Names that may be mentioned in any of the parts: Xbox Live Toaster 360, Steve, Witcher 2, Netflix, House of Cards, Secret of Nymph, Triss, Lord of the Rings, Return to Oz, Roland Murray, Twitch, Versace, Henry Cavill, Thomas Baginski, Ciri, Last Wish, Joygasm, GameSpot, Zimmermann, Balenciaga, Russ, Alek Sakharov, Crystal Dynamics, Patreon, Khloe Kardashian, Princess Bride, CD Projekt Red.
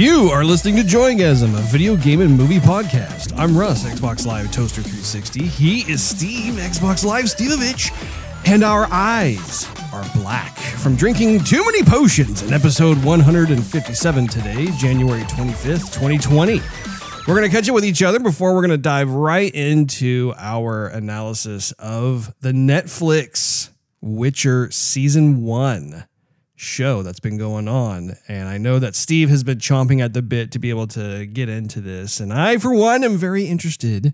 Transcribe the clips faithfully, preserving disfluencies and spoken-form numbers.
You are listening to Joygasm, a video game and movie podcast. I'm Russ, Xbox Live Toaster three sixty. He is Steve, Xbox Live Stevovich. And our eyes are black from drinking too many potions in episode one fifty-seven today, January twenty-fifth, twenty twenty. We're going to catch up with each other before we're going to dive right into our analysis of the Netflix Witcher Season one show that's been going on. And I know that Steve has been chomping at the bit to be able to get into this. And I, for one, am very interested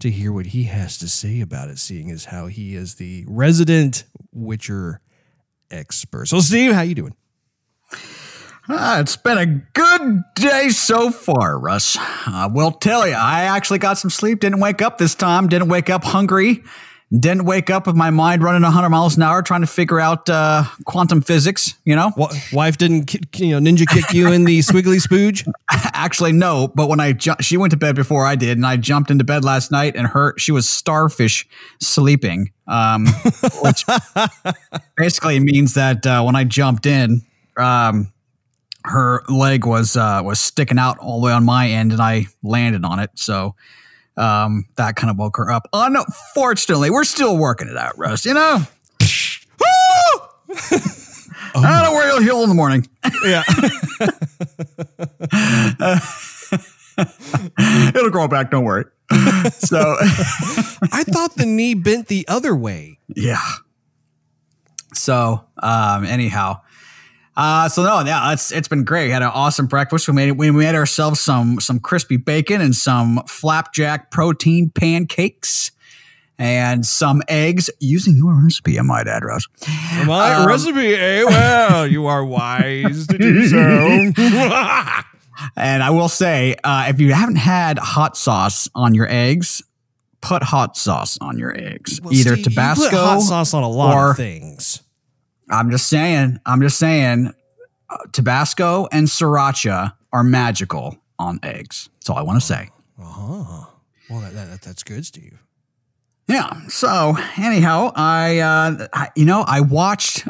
to hear what he has to say about it, seeing as how he is the resident Witcher expert. So, Steve, how you doing? Ah, it's been a good day so far, Russ. I will tell you, I actually got some sleep, didn't wake up this time, didn't wake up hungry, didn't wake up with my mind running one hundred miles an hour trying to figure out uh, quantum physics, you know? W wife didn't kick, you know, ninja kick you in the swiggly spooge? Actually, no, but when I she went to bed before I did, and I jumped into bed last night, and her she was starfish sleeping, um, which basically means that uh, when I jumped in, um, her leg was uh, was sticking out all the way on my end, and I landed on it, so... Um, that kind of woke her up. Unfortunately, we're still working it out, Russ, you know? Oh I don't know where you'll heal in the morning. Yeah. uh, it'll grow back, don't worry. So I thought the knee bent the other way. Yeah. So, um, anyhow. Uh, so no, yeah, it's it's been great. We had an awesome breakfast. We made we made ourselves some some crispy bacon and some flapjack protein pancakes and some eggs using your recipe. I might add, Russ. My um, recipe, eh? Well, you are wise to do so. And I will say, uh, if you haven't had hot sauce on your eggs, put hot sauce on your eggs. Well, either Steve, Tabasco, you put hot sauce on a lot or, of things. I'm just saying, I'm just saying, uh, Tabasco and Sriracha are magical on eggs. That's all I want to say. Uh-huh. Well, that, that, that's good, Steve. Yeah. So anyhow, I, uh, I you know, I watched,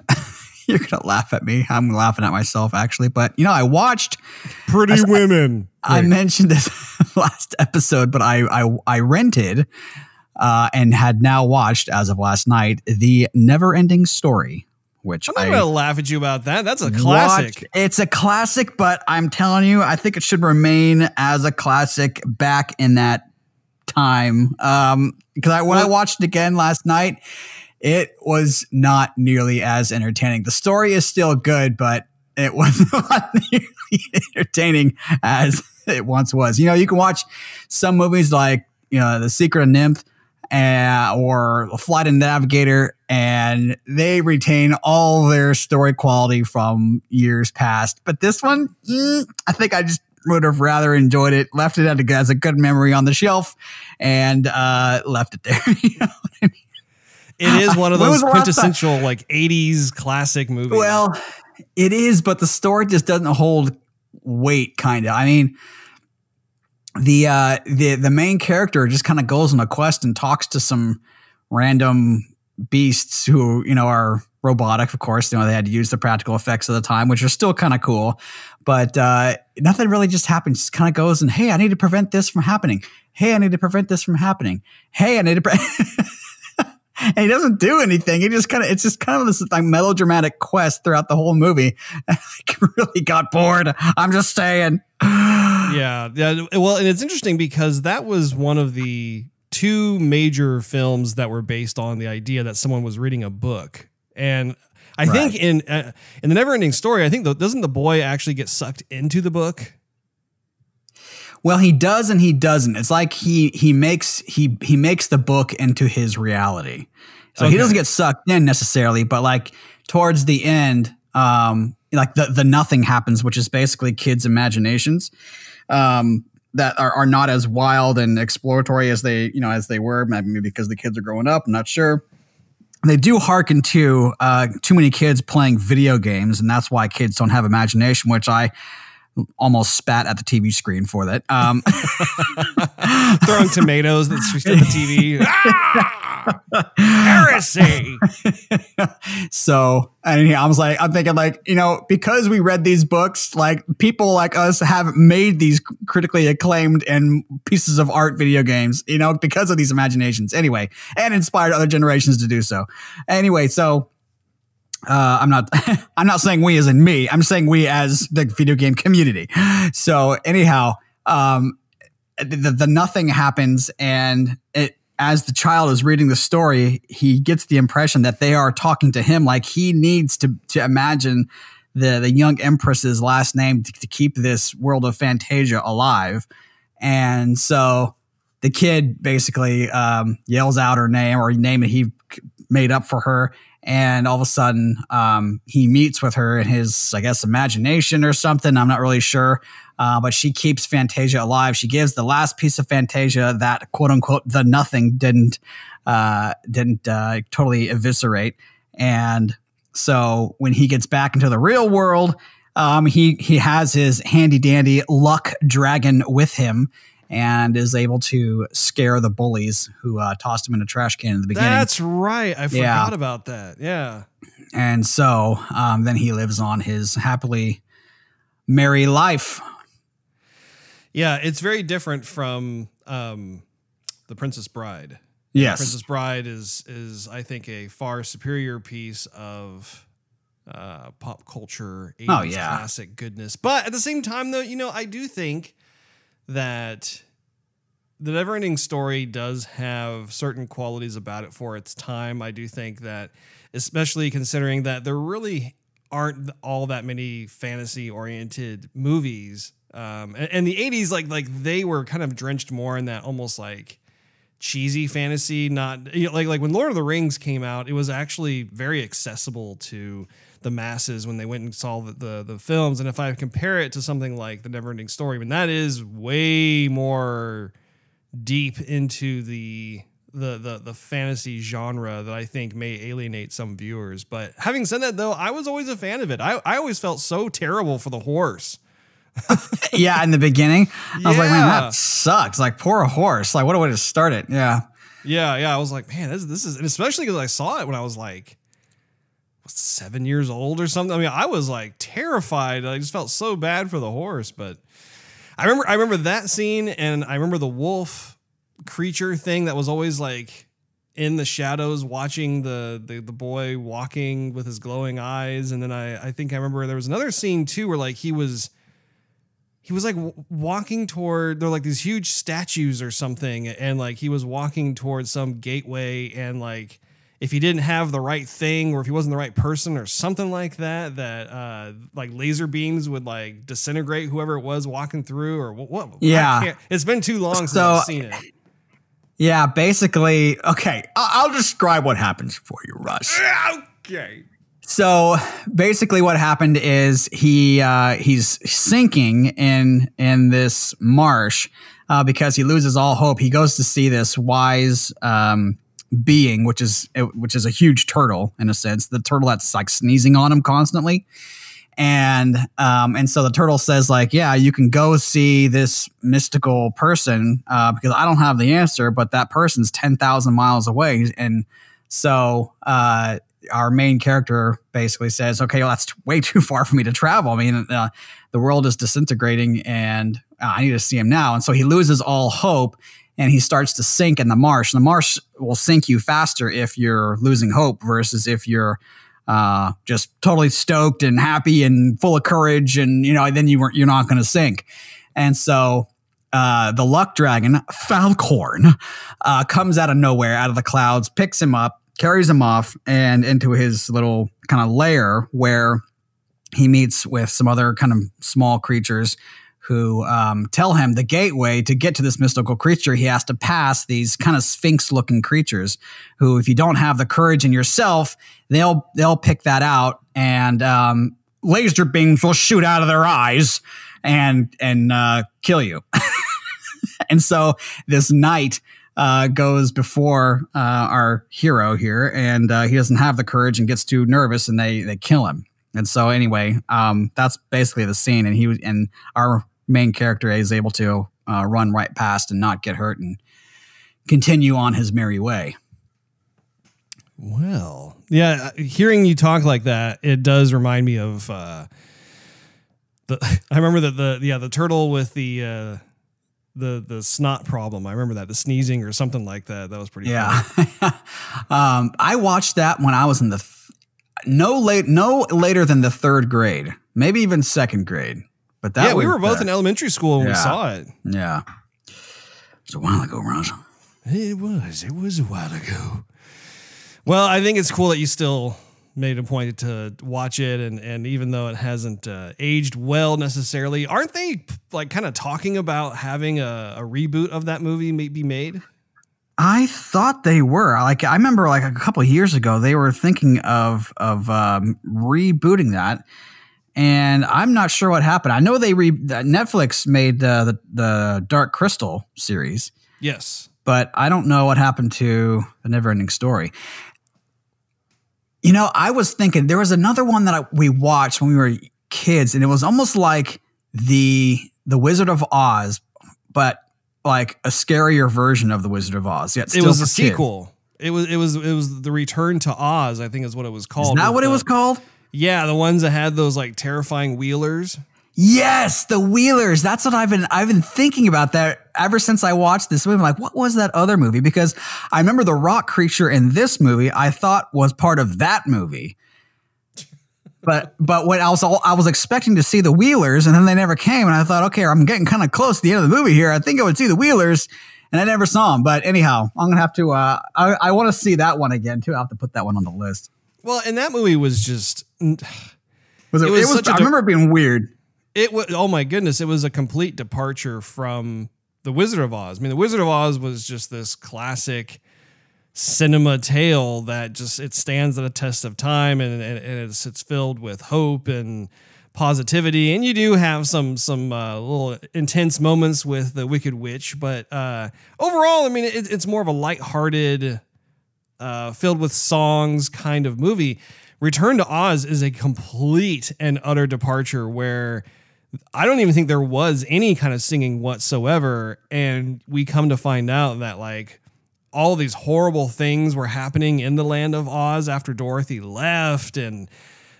you're going to laugh at me. I'm laughing at myself actually, but you know, I watched Pretty I, Women. I, I mentioned this last episode, but I, I, I rented uh, and had now watched as of last night, the Neverending Story. Which I'm not going to laugh at you about that. That's a classic. Watched. It's a classic, but I'm telling you, I think it should remain as a classic back in that time. Um, because I, when I watched it again last night, it was not nearly as entertaining. The story is still good, but it was not nearly entertaining as it once was. You know, you can watch some movies like, you know, The Secret of Nymph, Uh, or Flight of the Navigator, and they retain all their story quality from years past. But this one, mm, I think I just would have rather enjoyed it, left it as a good memory on the shelf, and uh, left it there. You know what I mean? It is one of those quintessential like eighties classic movies. Well, it is, but the story just doesn't hold weight, kind of. I mean... The uh, the the main character just kind of goes on a quest and talks to some random beasts who, you know, are robotic. Of course, you know, they had to use the practical effects of the time, which are still kind of cool. But uh, nothing really just happens. Just kind of goes and, hey, I need to prevent this from happening. Hey, I need to prevent this from happening. Hey, I need to. Pre and he doesn't do anything. He just kind of it's just kind of this like melodramatic quest throughout the whole movie. I really got bored. I'm just saying. Yeah, yeah. Well, and it's interesting because that was one of the two major films that were based on the idea that someone was reading a book. And I right. think in uh, in the Neverending Story, I think the, doesn't the boy actually get sucked into the book? Well, he does and he doesn't. It's like he he makes he he makes the book into his reality. So okay. He doesn't get sucked in necessarily, but like towards the end, um, like the the nothing happens, which is basically kids' imaginations. Um, that are, are not as wild and exploratory as they, you know, as they were, maybe because the kids are growing up. I'm not sure. They do hearken to uh, too many kids playing video games, and that's why kids don't have imagination, which I almost spat at the T V screen for that. Um, Throwing tomatoes that's just at the T V. Ah! Heresy! So, and I was like, I'm thinking like, you know, because we read these books, like people like us have made these critically acclaimed and pieces of art video games, you know, because of these imaginations anyway, and inspired other generations to do so. Anyway, so... Uh, I'm not. I'm not saying we as in me. I'm saying we as the video game community. So anyhow, um, the, the nothing happens, and it, as the child is reading the story, he gets the impression that they are talking to him, like he needs to to imagine the the young empress's last name to, to keep this world of Fantasia alive. And so the kid basically um, yells out her name or a name that he made up for her. And all of a sudden, um, he meets with her in his, I guess, imagination or something. I'm not really sure. Uh, but she keeps Fantasia alive. She gives the last piece of Fantasia that, quote unquote, the nothing didn't uh, didn't uh, totally eviscerate. And so when he gets back into the real world, um, he, he has his handy dandy luck dragon with him. And is able to scare the bullies who uh, tossed him in a trash can in the beginning. That's right. I forgot yeah. about that. Yeah. And so um, then he lives on his happily merry life. Yeah. It's very different from um, The Princess Bride. Yes. The Princess Bride is, is I think, a far superior piece of uh, pop culture, eighties oh, yeah. classic goodness. But at the same time, though, you know, I do think that the Neverending Story does have certain qualities about it for its time. I do think that, especially considering that there really aren't all that many fantasy-oriented movies. Um, and, and the eighties, like, like they were kind of drenched more in that almost like cheesy fantasy. Not you know, like like when Lord of the Rings came out, it was actually very accessible to the masses when they went and saw the, the, the films. And if I compare it to something like The Neverending Story, I mean, that is way more deep into the, the, the, the fantasy genre that I think may alienate some viewers. But having said that, though, I was always a fan of it. I, I always felt so terrible for the horse. Yeah, in the beginning. I yeah. was like, man, that sucks. Like, poor horse. Like, what a way to start it. Yeah. Yeah, yeah. I was like, man, this, this is... And especially because I saw it when I was like... seven years old or something. I mean, I was like terrified. I just felt so bad for the horse. But I remember, I remember that scene, and I remember the wolf creature thing that was always like in the shadows, watching the the, the boy walking with his glowing eyes. And then I, I think I remember there was another scene too where like he was he was like walking toward, they're like these huge statues or something, and like he was walking towards some gateway, and like, if he didn't have the right thing, or if he wasn't the right person or something like that, that uh, like laser beams would like disintegrate whoever it was walking through, or what? what yeah. It's been too long so, since I've seen it. Yeah, basically. Okay. I'll, I'll describe what happens for you, Rush. Okay. So basically what happened is he, uh, he's sinking in, in this marsh uh, because he loses all hope. He goes to see this wise, um, being, which is which is a huge turtle in a sense, the turtle that's like sneezing on him constantly, and um and so the turtle says like, yeah, you can go see this mystical person uh, because I don't have the answer, but that person's ten thousand miles away. And so uh, our main character basically says, okay, well that's way too far for me to travel. I mean, uh, the world is disintegrating, and uh, I need to see him now. And so he loses all hope. And he starts to sink in the marsh. And the marsh will sink you faster if you're losing hope versus if you're uh, just totally stoked and happy and full of courage. And you know, then you weren't, you're not going to sink. And so uh, the luck dragon Falcorn uh, comes out of nowhere, out of the clouds, picks him up, carries him off, and into his little kind of lair where he meets with some other kind of small creatures who um, tell him the gateway to get to this mystical creature. He has to pass these kind of sphinx-looking creatures who, if you don't have the courage in yourself, they'll they'll pick that out, and um, laser beams will shoot out of their eyes and, and uh, kill you. And so this knight uh, goes before uh, our hero here, and uh, he doesn't have the courage and gets too nervous, and they, they kill him. And so anyway, um, that's basically the scene. And he was, and our main character is able to uh, run right past and not get hurt and continue on his merry way. Well, yeah, hearing you talk like that, it does remind me of uh, the. I remember that the yeah the turtle with the uh, the the snot problem. I remember that the sneezing or something like that. That was pretty. Yeah, um, I watched that when I was in the th no late no later than the third grade, maybe even second grade. But that yeah, we were both the, in elementary school when yeah, we saw it. Yeah, it was a while ago, Raj. It was. It was a while ago. Well, I think it's cool that you still made a point to watch it, and and even though it hasn't uh, aged well necessarily, aren't they like kind of talking about having a, a reboot of that movie maybe made? I thought they were. Like I remember, like a couple of years ago, they were thinking of of um, rebooting that, and I'm not sure what happened. I know they re Netflix made uh, the the Dark Crystal series. Yes, but I don't know what happened to the Neverending Story. You know, I was thinking there was another one that I, we watched when we were kids, and it was almost like the the Wizard of Oz, but like a scarier version of the Wizard of Oz. Yet still it was a sequel. It was it was it was the Return to Oz, I think, is what it was called. Is that what the, it was called? Yeah, the ones that had those like terrifying wheelers. Yes, the wheelers. That's what I've been I've been thinking about that ever since I watched this movie. I'm like, what was that other movie? Because I remember the rock creature in this movie I thought was part of that movie. But but when I was I was expecting to see the wheelers, and then they never came, and I thought, okay, I'm getting kind of close to the end of the movie here. I think I would see the wheelers, and I never saw them. But anyhow, I'm gonna have to. Uh, I I want to see that one again too. I 'll have to put that one on the list. Well, and that movie was just. Was it, it was. It was such I remember it being weird. It was, oh my goodness, it was a complete departure from The Wizard of Oz. I mean, The Wizard of Oz was just this classic cinema tale that just, it stands the test of time, and, and, and it's, it's filled with hope and positivity. And you do have some, some uh, little intense moments with the Wicked Witch, but uh, overall, I mean, it, it's more of a lighthearted, uh, filled with songs kind of movie. Return to Oz is a complete and utter departure where I don't even think there was any kind of singing whatsoever. And we come to find out that like all these horrible things were happening in the land of Oz after Dorothy left, and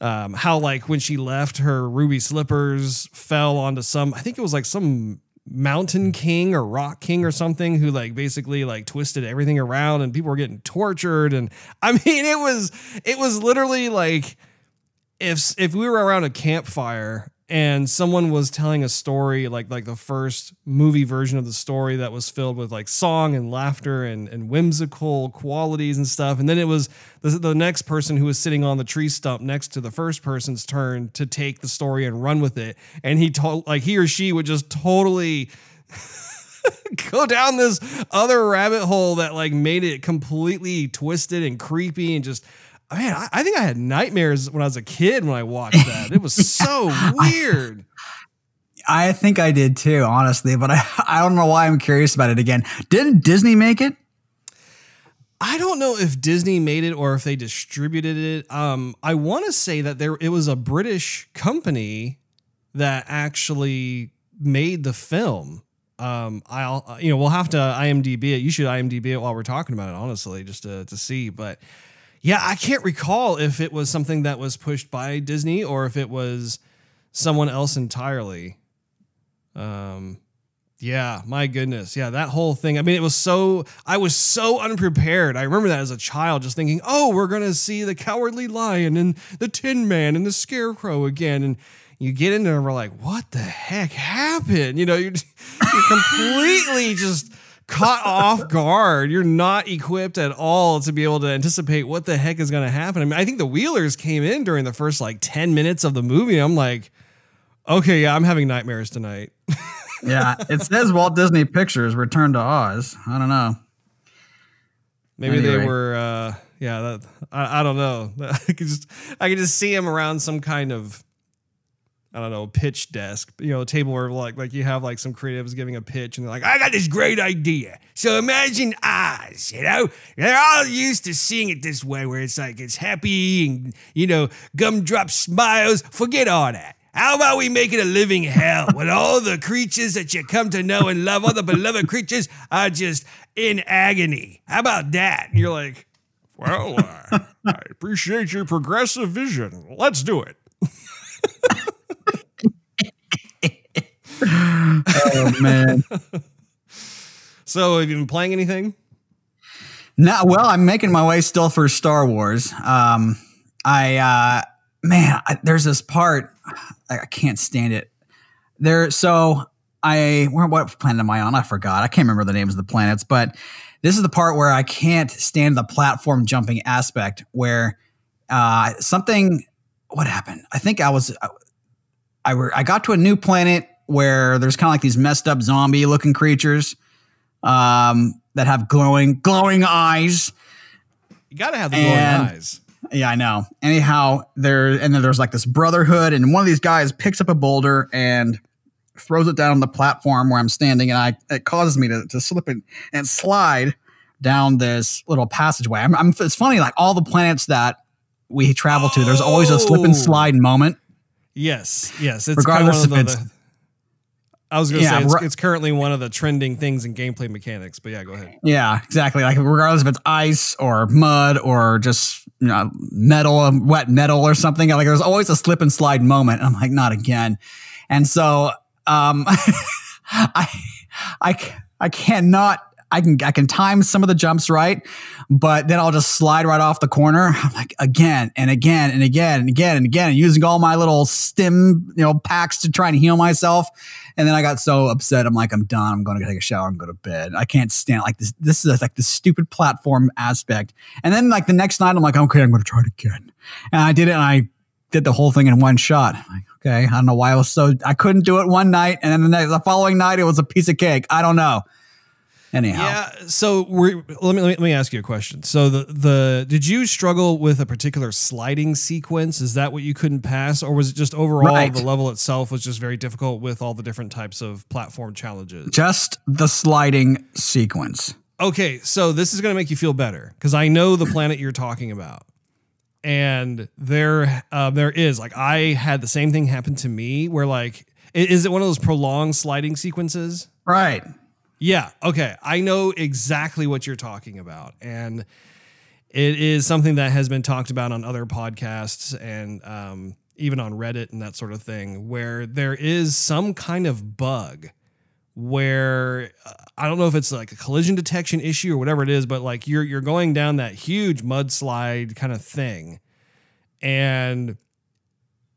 um, how like when she left, her ruby slippers fell onto some, I think it was like some mountain king or rock king or something, who like basically like twisted everything around, and people were getting tortured. And I mean, it was, it was literally like if, if we were around a campfire and someone was telling a story like like the first movie version of the story that was filled with like song and laughter and, and whimsical qualities and stuff. And then it was the, the next person who was sitting on the tree stump next to the first person's turn to take the story and run with it. And he told like he or she would just totally go down this other rabbit hole that like made it completely twisted and creepy and just. Man, I, I think I had nightmares when I was a kid when I watched that. It was so weird. I, I think I did too, honestly, but I, I don't know why I'm curious about it again. Didn't Disney make it? I don't know if Disney made it or if they distributed it. Um, I want to say that there it was a British company that actually made the film. Um, I'll you know we'll have to I M D B it. You should I M D B it while we're talking about it, honestly, just to to see, but. Yeah, I can't recall if it was something that was pushed by Disney or if it was someone else entirely. Um, yeah, my goodness. Yeah, that whole thing. I mean, it was so, I was so unprepared. I remember that as a child just thinking, oh, we're going to see the Cowardly Lion and the Tin Man and the Scarecrow again. And you get in there and we're like, what the heck happened? You know, you're, you're completely just... caught off guard. You're not equipped at all to be able to anticipate what the heck is going to happen. I mean, I think the wheelers came in during the first like ten minutes of the movie. I'm like, okay, yeah, I'm having nightmares tonight. Yeah. It says Walt Disney Pictures Return to Oz. I don't know. Maybe anyway. They were, uh, yeah, that, I, I don't know. I could just, I could just see him around some kind of I don't know, pitch desk, you know, a table where like like you have like some creatives giving a pitch and they're like, I got this great idea. So imagine Oz, you know, they're all used to seeing it this way where it's like it's happy and, you know, gumdrop smiles. Forget all that. How about we make it a living hell when all the creatures that you come to know and love, all the beloved creatures are just in agony. How about that? And you're like, well, uh, I appreciate your progressive vision. Let's do it. Oh man. So have you been playing anything? No, well, I'm making my way still for Star Wars. Um I uh man, I, there's this part I, I can't stand it. There so I where what planet am I on? I forgot. I can't remember the names of the planets, but this is the part where I can't stand the platform jumping aspect where uh something what happened? I think I was I, I were I got to a new planet where there's kind of like these messed up zombie looking creatures um, that have glowing, glowing eyes. You got to have the glowing and, eyes. Yeah, I know. Anyhow, there, and then there's like this brotherhood and one of these guys picks up a boulder and throws it down on the platform where I'm standing. And I, it causes me to, to slip and, and slide down this little passageway. I'm, I'm, it's funny, like all the planets that we travel oh. to, there's always a slip and slide moment. Yes. Yes. It's regardless kind of, of it's, I was going to yeah, say, it's, it's currently one of the trending things in gameplay mechanics, but yeah, go ahead. Yeah, exactly. Like regardless if it's ice or mud or just you know, metal, wet metal or something, like there's always a slip and slide moment. And I'm like, not again. And so um, I, I, I cannot, I can, I can time some of the jumps right, but then I'll just slide right off the corner. I'm like, again and again and again and again and again, and using all my little stim, you know, packs to try and heal myself. And then I got so upset. I'm like, I'm done. I'm going to take a shower and go to bed. I can't stand like this. This is like the stupid platform aspect. And then like the next night, I'm like, okay, I'm going to try it again. And I did it. And I did the whole thing in one shot. I'm like, okay, I don't know why I was so, I couldn't do it one night. And then the, next, the following night, it was a piece of cake. I don't know. Anyhow. Yeah. So we're, let me, let me ask you a question. So the, the, did you struggle with a particular sliding sequence? Is that what you couldn't pass? Or was it just overall right. the level itself was just very difficult with all the different types of platform challenges? Just the sliding sequence. Okay. So this is going to make you feel better because I know the planet you're talking about. And there, uh, there is like, I had the same thing happen to me where like, is it one of those prolonged sliding sequences? Right. Yeah. Okay. I know exactly what you're talking about. And it is something that has been talked about on other podcasts and um, even on Reddit and that sort of thing, where there is some kind of bug where uh, I don't know if it's like a collision detection issue or whatever it is, but like you're, you're going down that huge mudslide kind of thing. And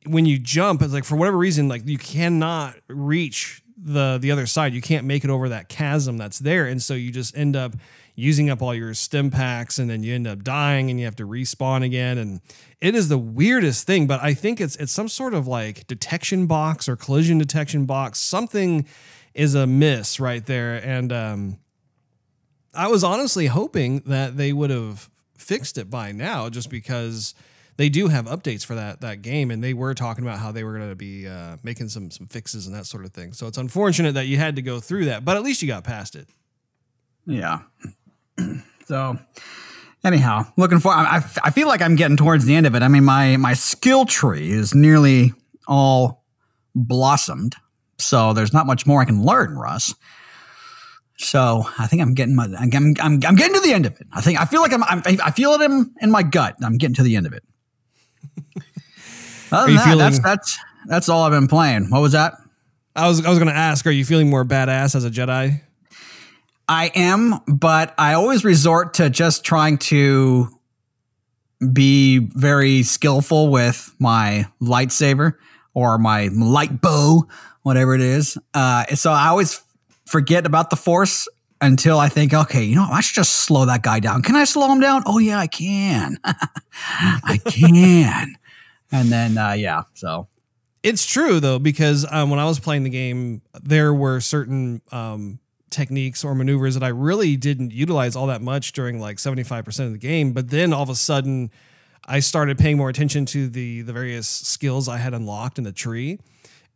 when you jump, it's like, for whatever reason, like you cannot reach the the other side. You can't make it over that chasm that's there, and so you just end up using up all your stim packs, and then you end up dying and you have to respawn again. And it is the weirdest thing, but I think it's it's some sort of like detection box or collision detection box. Something is amiss right there. And um I was honestly hoping that they would have fixed it by now, just because they do have updates for that that game, and they were talking about how they were going to be uh, making some some fixes and that sort of thing. So it's unfortunate that you had to go through that, but at least you got past it. Yeah. So, anyhow, looking for. I I feel like I'm getting towards the end of it. I mean, my my skill tree is nearly all blossomed, so there's not much more I can learn, Russ. So I think I'm getting my I'm I'm I'm getting to the end of it. I think I feel like I'm, I'm I feel it in in my gut. I'm getting to the end of it. Other than that, feeling, that's that's that's all I've been playing. What was that? I was I was going to ask. Are you feeling more badass as a Jedi? I am, but I always resort to just trying to be very skillful with my lightsaber or my light bow, whatever it is. Uh, so I always forget about the Force until I think, okay, you know, I should just slow that guy down. Can I slow him down? Oh yeah, I can. I can. And then, uh, yeah, so. It's true though, because um, when I was playing the game, there were certain um, techniques or maneuvers that I really didn't utilize all that much during like seventy-five percent of the game. But then all of a sudden I started paying more attention to the the various skills I had unlocked in the tree.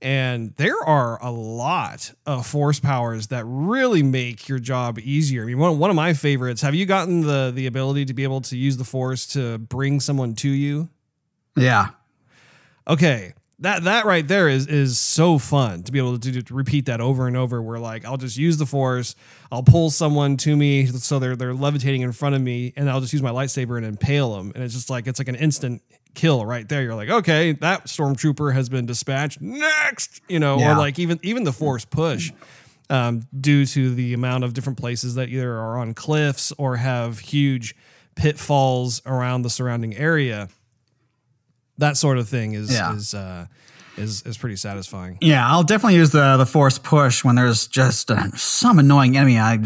And there are a lot of force powers that really make your job easier. I mean, one, one of my favorites, have you gotten the, the ability to be able to use the force to bring someone to you? Yeah. Okay. That, that right there is, is so fun to be able to, do, to repeat that over and over. Where like, I'll just use the force. I'll pull someone to me. So they're, they're levitating in front of me, and I'll just use my lightsaber and impale them. And it's just like, it's like an instant kill right there. You're like, okay, that stormtrooper has been dispatched, next, you know, yeah. Or like even, even the force push, um, due to the amount of different places that either are on cliffs or have huge pitfalls around the surrounding area. That sort of thing is yeah. is uh, is is pretty satisfying. Yeah, I'll definitely use the the force push when there's just uh, some annoying enemy. I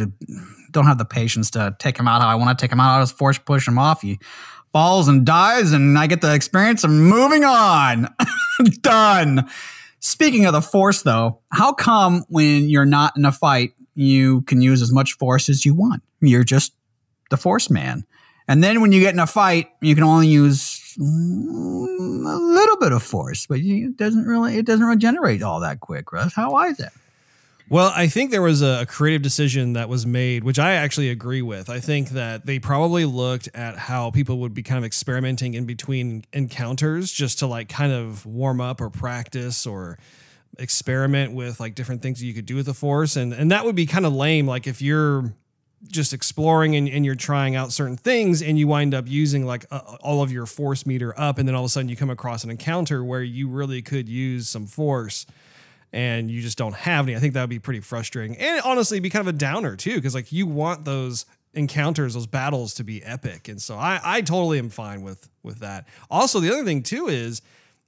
don't have the patience to take him out how I want to take him out. I just force push him off. He falls and dies, and I get the experience of moving on. Done. Speaking of the force, though, how come when you're not in a fight, you can use as much force as you want? You're just the force man. And then when you get in a fight, you can only use Mm, a little bit of force, but it doesn't really it doesn't regenerate all that quick, Russ. How is it? Well, I think there was a creative decision that was made, which I actually agree with. I think that they probably looked at how people would be kind of experimenting in between encounters just to like kind of warm up or practice or experiment with like different things that you could do with the force. And and that would be kind of lame. Like if you're just exploring and, and you're trying out certain things and you wind up using like uh, all of your force meter up, and then all of a sudden you come across an encounter where you really could use some force and you just don't have any. I think that would be pretty frustrating, and honestly be kind of a downer too, because like you want those encounters, those battles to be epic. And so I, I totally am fine with, with that. Also, the other thing too is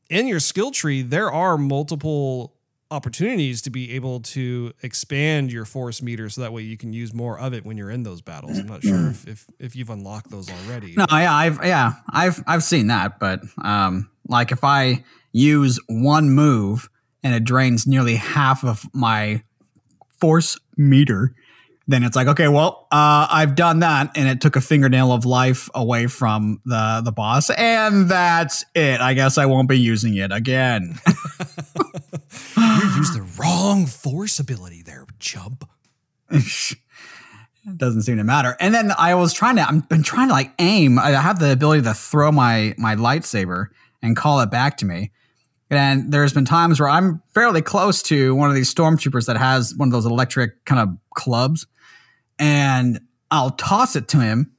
in your skill tree, there are multiple opportunities to be able to expand your force meter, so that way you can use more of it when you're in those battles. I'm not sure if if, if you've unlocked those already. No, yeah, I've yeah, I've I've seen that, but um, like if I use one move and it drains nearly half of my force meter, then it's like, okay, well, uh, I've done that, and it took a fingernail of life away from the the boss, and that's it. I guess I won't be using it again. You used the wrong force ability there, chump. It doesn't seem to matter. And then I was trying to, I've been trying to like aim. I have the ability to throw my, my lightsaber and call it back to me. And there's been times where I'm fairly close to one of these stormtroopers that has one of those electric kind of clubs. And I'll toss it to him,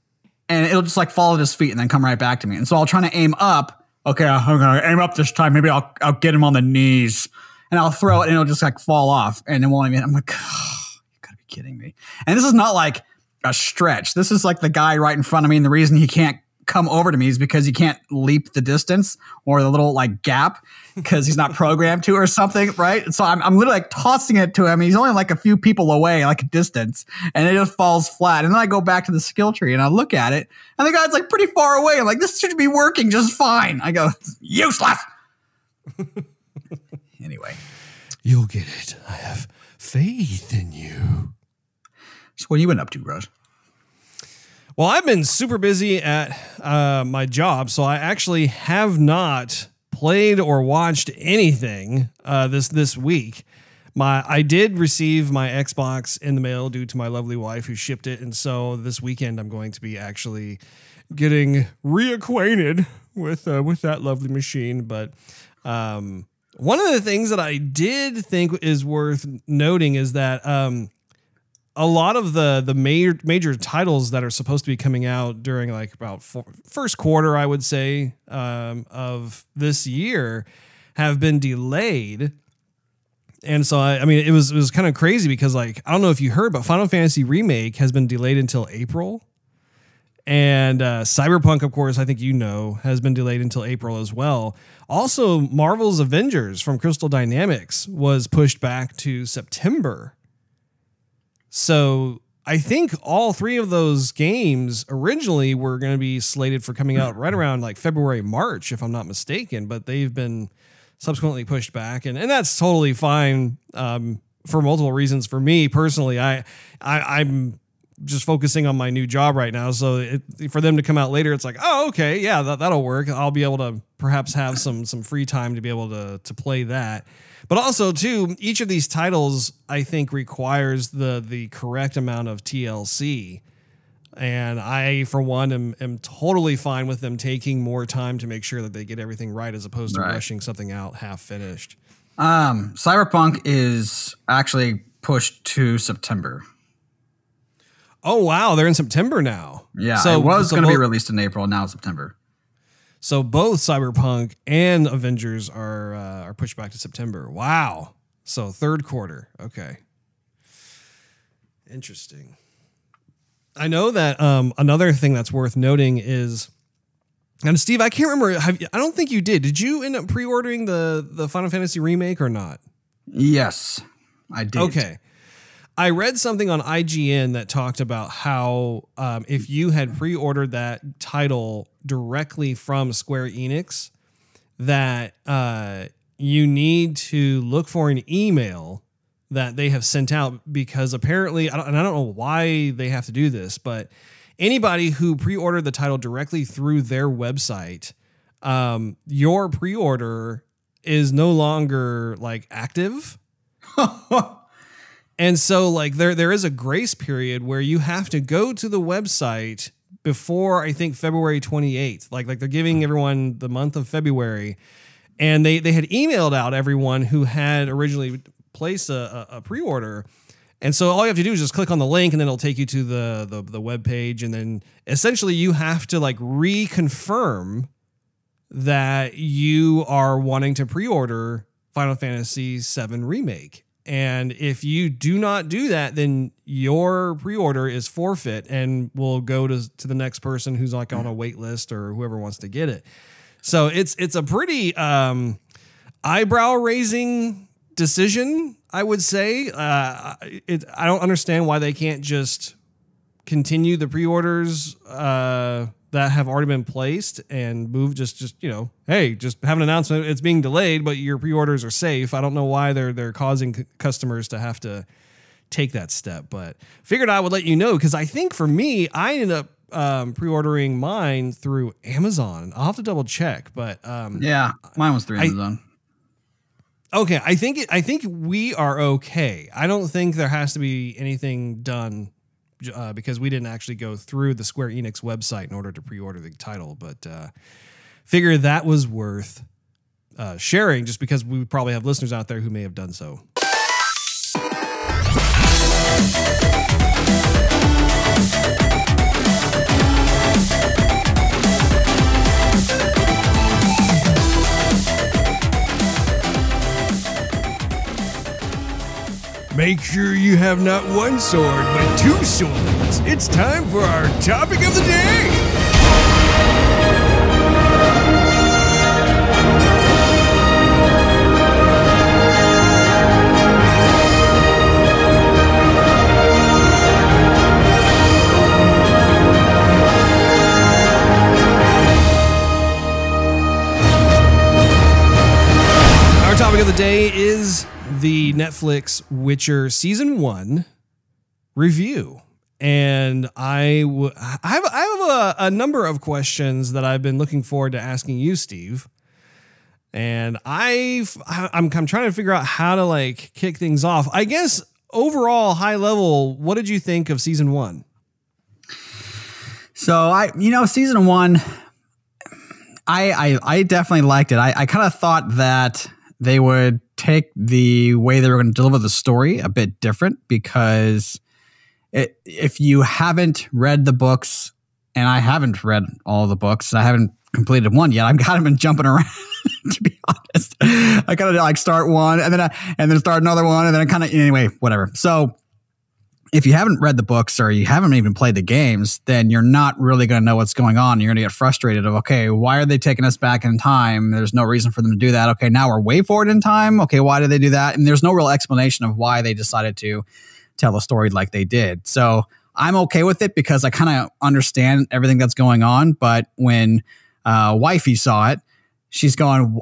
and it'll just like fall at his feet and then come right back to me. And so I'll try to aim up. Okay, I'm going to aim up this time. Maybe I'll, I'll get him on the knees. And I'll throw it, and it'll just like fall off, and it won't even. I'm like, oh, you gotta be kidding me! And this is not like a stretch. This is like the guy right in front of me, and the reason he can't come over to me is because he can't leap the distance or the little like gap because he's not programmed to or something, right? And so I'm, I'm literally like tossing it to him. He's only like a few people away, like a distance, and it just falls flat. And then I go back to the skill tree and I look at it, and the guy's like pretty far away. I'm like, this should be working just fine. I go, useless. Anyway, you'll get it. I have faith in you. So what have you been up to, Rose? Well, I've been super busy at uh, my job, so I actually have not played or watched anything uh, this this week. My I did receive my Xbox in the mail due to my lovely wife who shipped it, and so this weekend I'm going to be actually getting reacquainted with uh, with that lovely machine. But um. One of the things that I did think is worth noting is that um, a lot of the the major major titles that are supposed to be coming out during like about four, first quarter, I would say, um, of this year have been delayed. And so, I, I mean, it was it was kind of crazy because like, I don't know if you heard, but Final Fantasy Remake has been delayed until April. And uh, Cyberpunk, of course, I think you know, has been delayed until April as well. Also, Marvel's Avengers from Crystal Dynamics was pushed back to September. So I think all three of those games originally were going to be slated for coming out right around like February, March, if I'm not mistaken. But they've been subsequently pushed back. And, and that's totally fine um, for multiple reasons. For me personally, I, I I'm... just focusing on my new job right now. So it, for them to come out later, it's like, oh, okay, yeah, that, that'll work. I'll be able to perhaps have some some free time to be able to to play that. But also, too, each of these titles, I think, requires the the correct amount of T L C. And I, for one, am, am totally fine with them taking more time to make sure that they get everything right as opposed to right. rushing something out half-finished. Um, Cyberpunk is actually pushed to September. Oh, wow. They're in September now. Yeah, so, it was so going to be released in April. Now it's September. So both Cyberpunk and Avengers are uh, are pushed back to September. Wow. So third quarter. Okay. Interesting. I know that um, another thing that's worth noting is, and Steve, I can't remember. Have, I don't think you did. Did you end up pre-ordering the, the Final Fantasy Remake or not? Yes, I did. Okay. I read something on I G N that talked about how um, if you had pre-ordered that title directly from Square Enix, that uh, you need to look for an email that they have sent out, because apparently, and I don't know why they have to do this, but anybody who pre-ordered the title directly through their website, um, your pre-order is no longer like active. And so like there there is a grace period where you have to go to the website before, I think, February twenty-eighth. Like like they're giving everyone the month of February. And they they had emailed out everyone who had originally placed a, a, a pre-order. And so all you have to do is just click on the link and then it'll take you to the the, the web page. And then essentially you have to like reconfirm that you are wanting to pre-order Final Fantasy seven Remake. And if you do not do that, then your pre-order is forfeit and will go to, to the next person who's like on a wait list or whoever wants to get it. So it's it's a pretty um, eyebrow-raising decision, I would say. Uh, it, I don't understand why they can't just continue the pre-orders uh, that have already been placed and move just, just, you know, hey, just have an announcement. It's being delayed, but your pre-orders are safe. I don't know why they're, they're causing c customers to have to take that step, but figured I would let you know. Cause I think for me, I ended up um, pre-ordering mine through Amazon. I'll have to double check, but um, yeah, mine was through I, Amazon. Okay. I think, it, I think we are okay. I don't think there has to be anything done Uh, because we didn't actually go through the Square Enix website in order to pre-order the title, but uh, figure that was worth uh, sharing just because we probably have listeners out there who may have done so. Make sure you have not one sword, but two swords. It's time for our topic of the day. Our topic of the day is the Netflix Witcher season one review. And I, w I have, I have a, a number of questions that I've been looking forward to asking you, Steve. And I've, I'm, I'm trying to figure out how to like kick things off. I guess overall high level, what did you think of season one? So I, you know, season one, I, I, I definitely liked it. I, I kind of thought that they would take the way they were going to deliver the story a bit different, because it, if you haven't read the books, and I haven't read all the books, and I haven't completed one yet, I've kind of been jumping around, to be honest. I kind of like start one, and then I, and then start another one, and then I kind of, anyway, whatever. So if you haven't read the books or you haven't even played the games, then you're not really going to know what's going on. You're going to get frustrated of, okay, why are they taking us back in time? There's no reason for them to do that. Okay, now we're way forward in time. Okay, why did they do that? And there's no real explanation of why they decided to tell a story like they did. So I'm okay with it because I kind of understand everything that's going on. But when uh, Wifey saw it, she's going,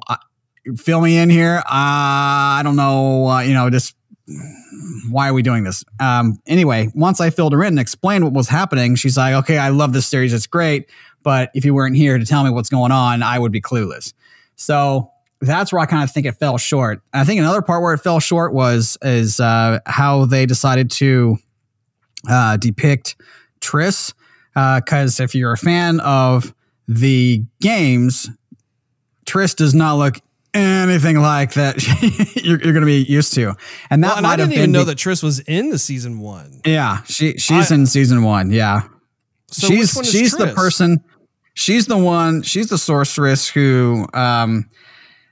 fill me in here. Uh, I don't know, uh, you know, just... why are we doing this? Um, anyway, once I filled her in and explained what was happening, she's like, okay, I love this series. It's great. But if you weren't here to tell me what's going on, I would be clueless. So that's where I kind of think it fell short. I think another part where it fell short was is uh, how they decided to uh, depict Triss. Because uh, if you're a fan of the games, Triss does not look anything like that you're, you're going to be used to. And that well, and might I didn't have even been know that Triss was in the season one. Yeah, she she's I, in season one. Yeah, so she's which one is she's Triss? the person. She's the one. She's the sorceress who. Um,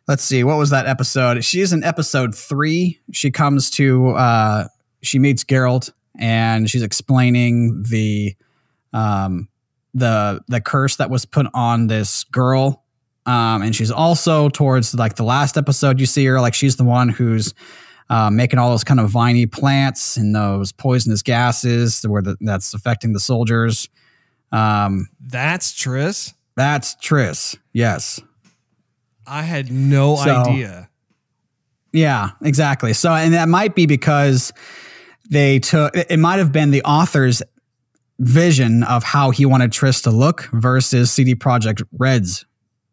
let's see, what was that episode? She's in episode three. She comes to. Uh, she meets Geralt, and she's explaining the. Um, the the curse that was put on this girl. Um, and she's also towards like the last episode, you see her, like she's the one who's uh, making all those kind of viney plants and those poisonous gases where the, that's affecting the soldiers. Um, that's Triss. That's Triss. Yes. I had no so, idea. Yeah, exactly. So, and that might be because they took, it might've been the author's vision of how he wanted Triss to look versus C D Projekt Red's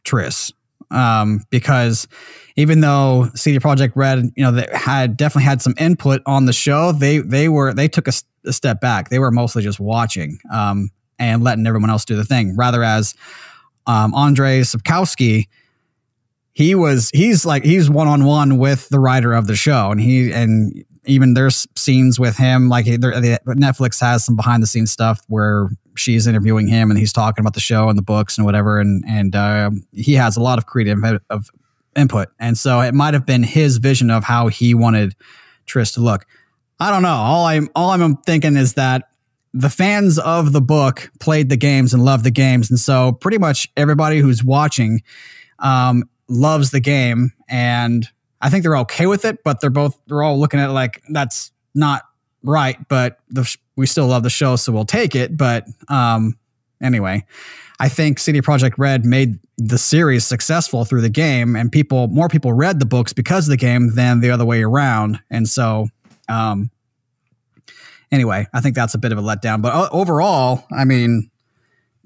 Triss, um, because even though C D Projekt Red, you know, they had definitely had some input on the show, they they were they took a, a step back. They were mostly just watching um, and letting everyone else do the thing. Rather as um, Andrzej Sapkowski, he was he's like he's one on one with the writer of the show, and he and. Even there's scenes with him, like Netflix has some behind the scenes stuff where she's interviewing him and he's talking about the show and the books and whatever. And, and uh, he has a lot of creative of input. And so it might've been his vision of how he wanted Triss to look. I don't know. All I'm, all I'm thinking is that the fans of the book played the games and loved the games. And so pretty much everybody who's watching um, loves the game, and I think they're okay with it, but they're both they're all looking at it like that's not right. But the, we still love the show, so we'll take it. But um, anyway, I think C D Projekt Red made the series successful through the game, and people more people read the books because of the game than the other way around. And so, um, anyway, I think that's a bit of a letdown. But overall, I mean,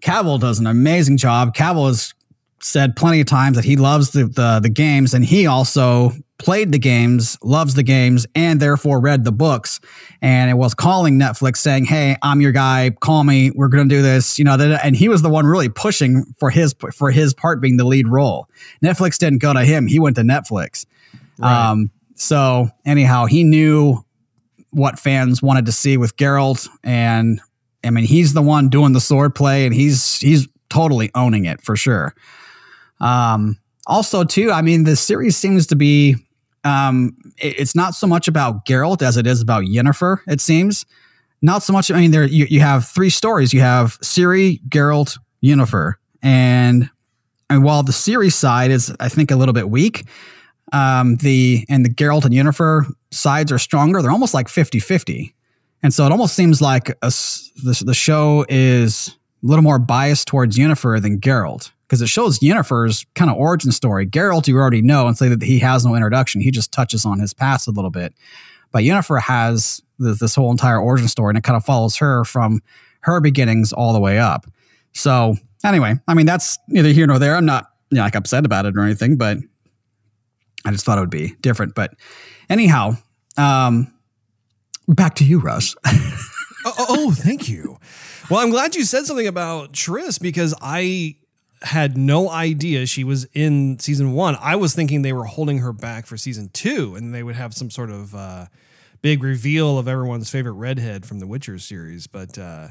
Cavill does an amazing job. Cavill has said plenty of times that he loves the the, the games, and he also played the games, loves the games, and therefore read the books. And it was calling Netflix saying, hey, I'm your guy, call me, we're going to do this. You know, and he was the one really pushing for his, for his part being the lead role. Netflix didn't go to him. He went to Netflix. Right. Um, so anyhow, he knew what fans wanted to see with Geralt. And I mean, he's the one doing the sword play, and he's, he's totally owning it for sure. Um, also too, I mean, the series seems to be, um, it, it's not so much about Geralt as it is about Yennefer. It seems not so much. I mean, there, you, you have three stories, you have Ciri, Geralt, Yennefer. And, and while the Ciri side is, I think, a little bit weak, um, the, and the Geralt and Yennefer sides are stronger. They're almost like fifty fifty. And so it almost seems like a, the, the show is a little more biased towards Yennefer than Geralt. Because it shows Yennefer's kind of origin story. Geralt, you already know, and say that he has no introduction. He just touches on his past a little bit. But Yennefer has th this whole entire origin story, and it kind of follows her from her beginnings all the way up. So anyway, I mean, that's neither here nor there. I'm not, you know, like upset about it or anything, but I just thought it would be different. But anyhow, um, back to you, Russ. oh, oh, oh, thank you. Well, I'm glad you said something about Triss, because I... had no idea she was in season one. I was thinking they were holding her back for season two, and they would have some sort of uh, big reveal of everyone's favorite redhead from the Witcher series. But uh,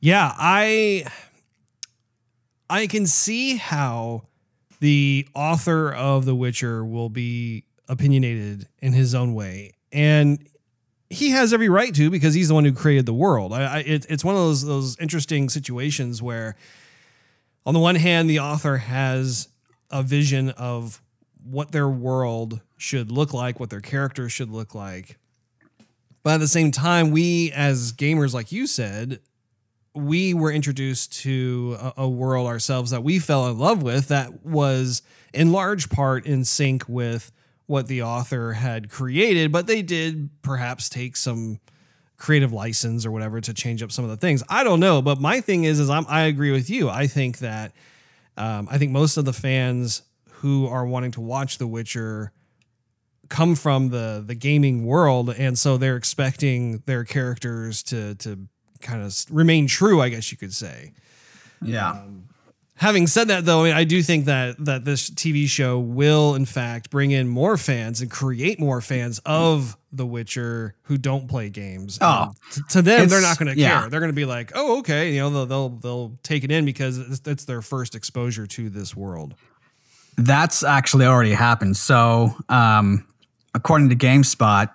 yeah, I I can see how the author of The Witcher will be opinionated in his own way, and he has every right to, because he's the one who created the world. I, I, it, it's one of those those interesting situations where, on the one hand, the author has a vision of what their world should look like, what their characters should look like. But at the same time, we as gamers, like you said, we were introduced to a, a world ourselves that we fell in love with that was in large part in sync with what the author had created, but they did perhaps take some creative license or whatever to change up some of the things. I don't know, but my thing is, is I'm, I agree with you. I think that um, I think most of the fans who are wanting to watch The Witcher come from the the gaming world, and so they're expecting their characters to to kind of remain true, I guess you could say. Yeah. Um, having said that, though, I mean, I do think that that this T V show will, in fact, bring in more fans and create more fans of The Witcher who don't play games. Oh, to, to them, they're not going to yeah. care. They're going to be like, oh, okay, you know, they'll they'll, they'll take it in because it's, it's their first exposure to this world. That's actually already happened. So, um, according to GameSpot,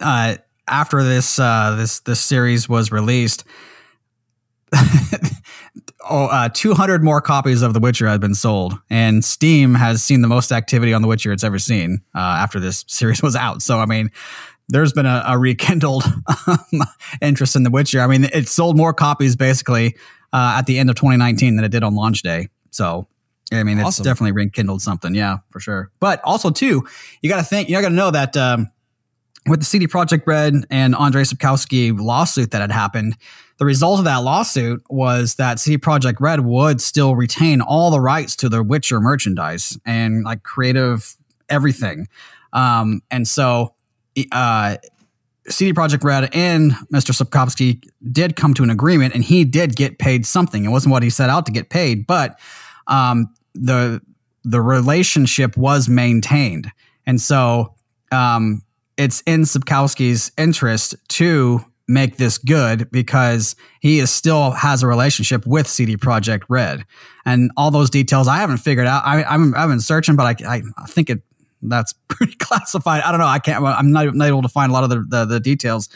uh, after this uh, this this series was released. Oh, uh, two hundred more copies of The Witcher had been sold, and Steam has seen the most activity on The Witcher it's ever seen uh, after this series was out. So, I mean, there's been a, a rekindled um, interest in The Witcher. I mean, it sold more copies basically uh, at the end of twenty nineteen than it did on launch day. So, I mean, awesome. It's definitely rekindled something. Yeah, for sure. But also, too, you got to think, you got to know that um, with the C D Projekt Red and Andrzej Sapkowski lawsuit that had happened, the result of that lawsuit was that C D Projekt Red would still retain all the rights to the Witcher merchandise and like creative everything. Um, and so uh, C D Projekt Red and Mister Sapkowski did come to an agreement, and he did get paid something. It wasn't what he set out to get paid, but um, the the relationship was maintained. And so um, it's in Sapkowski's interest to make this good, because he is still has a relationship with C D Projekt Red, and all those details I haven't figured out. I, I'm I've been searching, but I, I I think it that's pretty classified. I don't know. I can't. I'm not, not able to find a lot of the the, the details.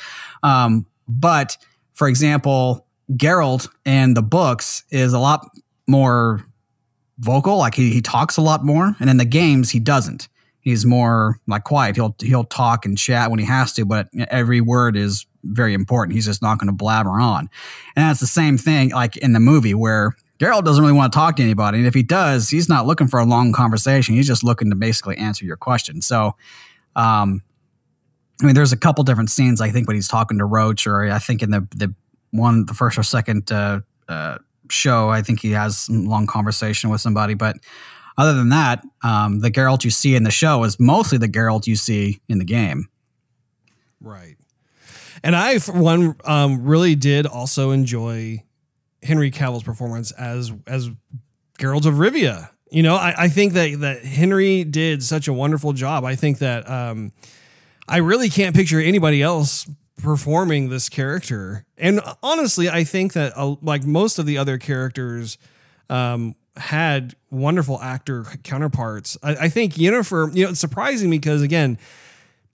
Um, but for example, Geralt in the books is a lot more vocal. Like he he talks a lot more, and in the games he doesn't. He's more like quiet. He'll he'll talk and chat when he has to, but every word is very important. He's just not going to blabber on. And that's the same thing like in the movie, where Geralt doesn't really want to talk to anybody. And if he does, he's not looking for a long conversation. He's just looking to basically answer your question. So, um, I mean, there's a couple different scenes, I think, when he's talking to Roach, or I think in the, the one, the first or second uh, uh, show, I think he has some long conversation with somebody. But other than that, um, the Geralt you see in the show is mostly the Geralt you see in the game. Right. And I, for one, um, really did also enjoy Henry Cavill's performance as as Geralt of Rivia. You know, I, I think that that Henry did such a wonderful job. I think that um, I really can't picture anybody else performing this character. And honestly, I think that uh, like most of the other characters um, had wonderful actor counterparts. I, I think Yennefer, you know, it's surprising because, again,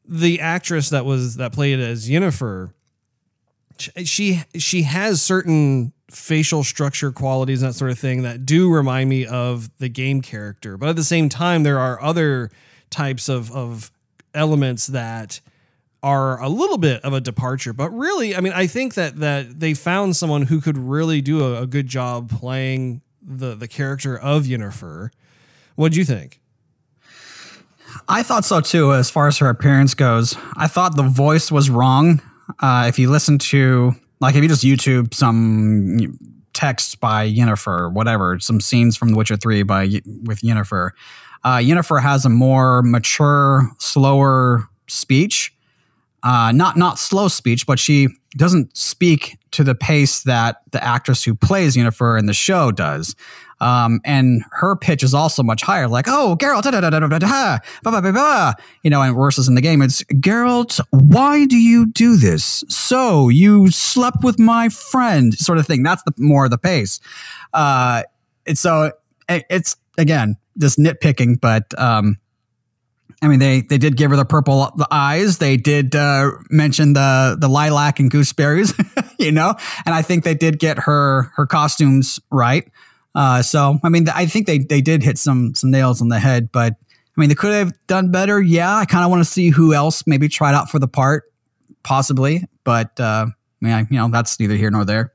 the actress that was that played as Yennefer, she she has certain facial structure qualities and that sort of thing that do remind me of the game character. But at the same time, there are other types of of elements that are a little bit of a departure. But really, I mean, I think that that they found someone who could really do a, a good job playing the the character of Yennefer. What'd you think? I thought so, too, as far as her appearance goes. I thought the voice was wrong. Uh, if you listen to, like, if you just YouTube some text by Yennefer or whatever, some scenes from The Witcher three by with Yennefer, uh, Yennefer has a more mature, slower speech. Uh, not, not slow speech, but she doesn't speak to the pace that the actress who plays Yennefer in the show does. Um, and her pitch is also much higher, like, oh, Geralt, da da da da da da da, blah, blah, blah, blah. You know, and versus in the game, it's, Geralt, why do you do this? So you slept with my friend, sort of thing. That's the more of the pace. Uh, and so it, it's, again, just nitpicking, but um, I mean, they they did give her the purple the eyes. They did uh, mention the the lilac and gooseberries, you know, and I think they did get her her costumes right. Uh, so, I mean, I think they, they did hit some some nails on the head, but I mean, they could have done better. Yeah, I kind of want to see who else maybe tried out for the part, possibly. But, uh, I mean, I, you know, that's neither here nor there.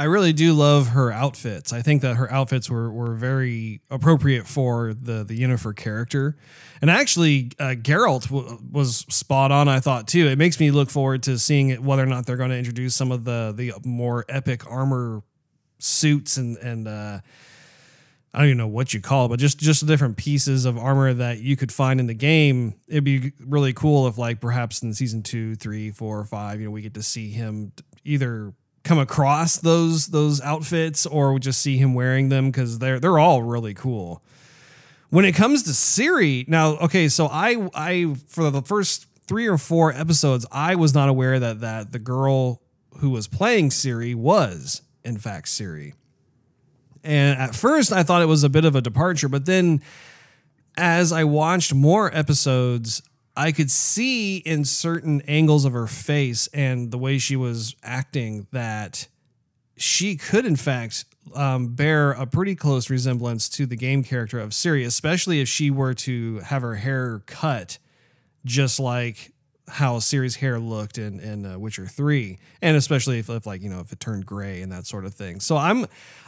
I really do love her outfits. I think that her outfits were, were very appropriate for the, the Yennefer character. And actually, uh, Geralt w was spot on, I thought, too. It makes me look forward to seeing it, whether or not they're going to introduce some of the, the more epic armor suits and, and uh, I don't even know what you call it, but just, just different pieces of armor that you could find in the game. It'd be really cool if, like, perhaps in season two, three, four, five, you know, we get to see him either come across those those outfits or just see him wearing them, because they're they're all really cool. When it comes to Ciri, now, okay, so I I for the first three or four episodes, I was not aware that that the girl who was playing Ciri was in fact Ciri. And at first I thought it was a bit of a departure, but then as I watched more episodes, I could see in certain angles of her face and the way she was acting that she could, in fact, um, bear a pretty close resemblance to the game character of Ciri, especially if she were to have her hair cut just like how Ciri's hair looked in, in uh, Witcher three, and especially if, if, like, you know, if it turned gray and that sort of thing. So I'm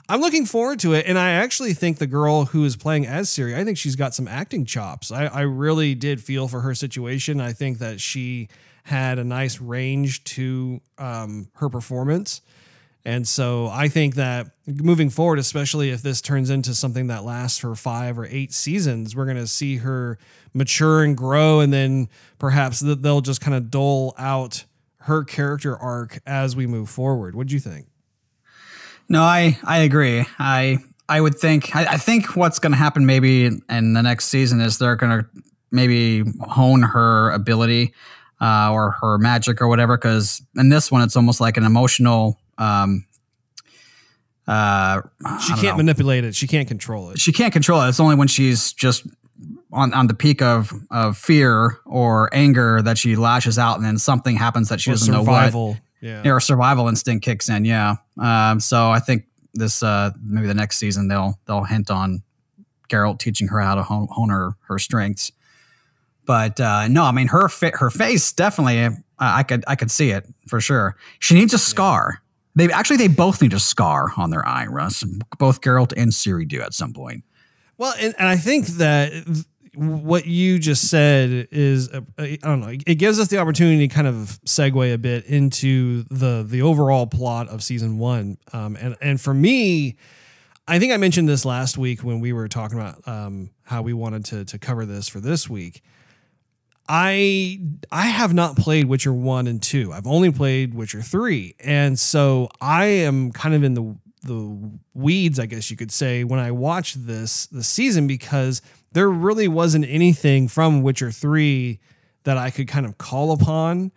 I'm looking forward to it, and I actually think the girl who is playing as Ciri, I think she's got some acting chops. I, I really did feel for her situation. I think that she had a nice range to um, her performance. And so I think that moving forward, especially if this turns into something that lasts for five or eight seasons, we're going to see her mature and grow. And then perhaps they'll just kind of dole out her character arc as we move forward. What do you think? No, I, I agree. I, I would think, I, I think what's going to happen maybe in the next season is they're going to maybe hone her ability uh, or her magic or whatever. 'Cause in this one, it's almost like an emotional, Um, uh, she can't know. manipulate it. She can't control it. She can't control it. It's only when she's just on, on the peak of, of fear or anger that she lashes out, and then something happens that she or doesn't survival. know what. Yeah. Her survival instinct kicks in. Yeah. Um, so I think this, uh, maybe the next season they'll, they'll hint on Geralt teaching her how to hone, hone her, her strengths. But, uh, no, I mean, her, fa her face definitely, uh, I could, I could see it for sure. She needs a scar. Yeah. They actually, they both need a scar on their eye, Russ. Both Geralt and Ciri do at some point. Well, and, and I think that what you just said is, uh, I don't know, it gives us the opportunity to kind of segue a bit into the the overall plot of season one. Um, and, and for me, I think I mentioned this last week when we were talking about um, how we wanted to, to cover this for this week. I I have not played Witcher one and two. I've only played Witcher three. And so I am kind of in the the weeds, I guess you could say, when I watched this this season, because there really wasn't anything from Witcher three that I could kind of call upon.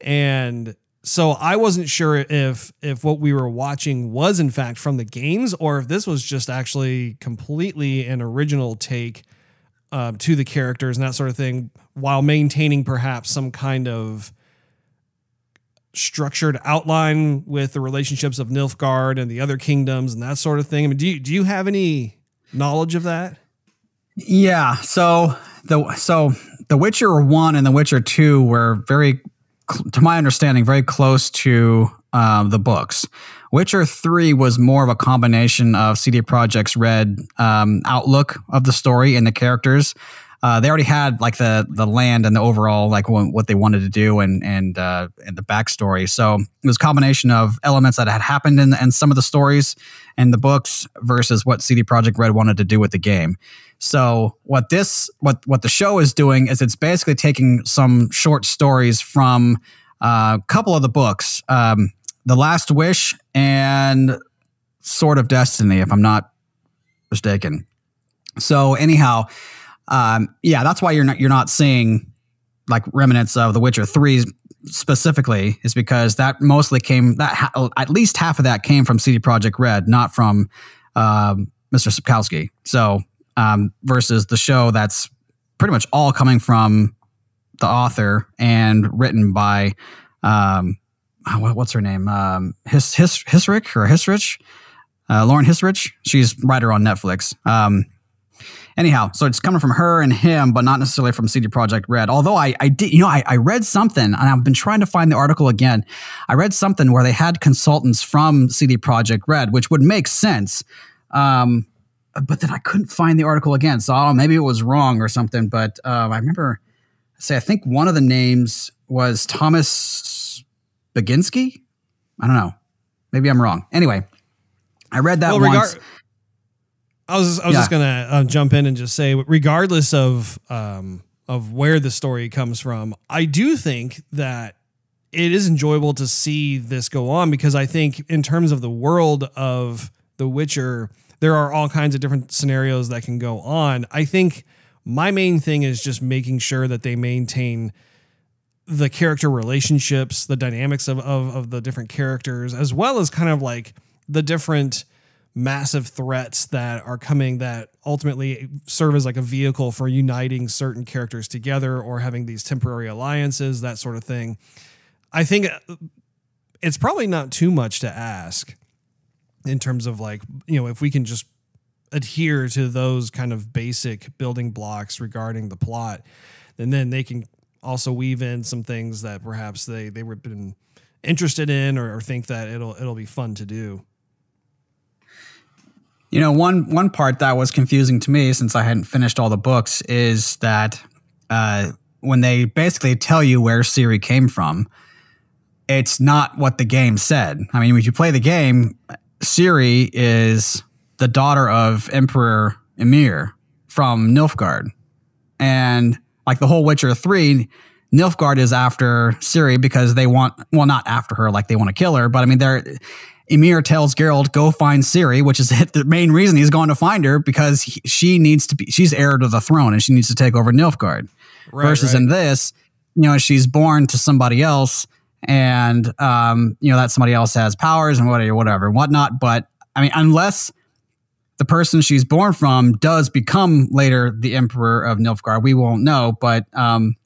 And so I wasn't sure if if what we were watching was in fact from the games, or if this was just actually completely an original take Uh, to the characters and that sort of thing, while maintaining perhaps some kind of structured outline with the relationships of Nilfgaard and the other kingdoms and that sort of thing. I mean, do you, do you have any knowledge of that? Yeah. So the, so the Witcher one and the Witcher two were very, to my understanding, very close to um, the books. Witcher three was more of a combination of C D Projekt Red um, outlook of the story and the characters. Uh, they already had like the the land and the overall like what they wanted to do and and uh, and the backstory. So it was a combination of elements that had happened in, in some of the stories and the books versus what C D Projekt Red wanted to do with the game. So what this what what the show is doing is it's basically taking some short stories from uh, a couple of the books. Um, The Last Wish and Sword of Destiny, if I'm not mistaken. So anyhow, um, yeah, that's why you're not you're not seeing like remnants of The Witcher three specifically, is because that mostly came that ha at least half of that came from C D Projekt Red, not from um, Mister Sapkowski. So um, versus the show, that's pretty much all coming from the author and written by. Um, What's her name? Um, His His Hissrich or Hissrich? Uh, Lauren Hissrich. She's writer on Netflix. Um, Anyhow, so it's coming from her and him, but not necessarily from C D Projekt Red. Although I, I did, you know, I, I read something, and I've been trying to find the article again. I read something where they had consultants from C D Projekt Red, which would make sense. Um, but then I couldn't find the article again. So I don't know, maybe it was wrong or something. But uh, I remember, say, I think one of the names was Thomas Baginski. I don't know. Maybe I'm wrong. Anyway, I read that well, once. I was I was yeah. just gonna uh, jump in and just say, regardless of um, of where the story comes from, I do think that it is enjoyable to see this go on, because I think in terms of the world of The Witcher, there are all kinds of different scenarios that can go on. I think my main thing is just making sure that they maintain the character relationships, the dynamics of of, of the different characters, as well as kind of like the different massive threats that are coming that ultimately serve as like a vehicle for uniting certain characters together or having these temporary alliances, that sort of thing. I think it's probably not too much to ask in terms of like, you know, if we can just adhere to those kind of basic building blocks regarding the plot, and then they can also weave in some things that perhaps they, they would have been interested in or, or think that it'll, it'll be fun to do. You know, one one part that was confusing to me, since I hadn't finished all the books, is that uh, when they basically tell you where Ciri came from, it's not what the game said. I mean, when you play the game, Ciri is the daughter of Emperor Ymir from Nilfgaard. And like the whole Witcher three, Nilfgaard is after Ciri because they want, well, not after her, like they want to kill her, but I mean, they're... Ymir tells Geralt, go find Ciri, which is the main reason he's going to find her, because he, she needs to be, she's heir to the throne and she needs to take over Nilfgaard. Right, Versus right. in this, you know, she's born to somebody else and, um, you know, that somebody else has powers and whatever, whatever and whatnot. But I mean, unless the person she's born from does become later the Emperor of Nilfgaard, we won't know. But, um,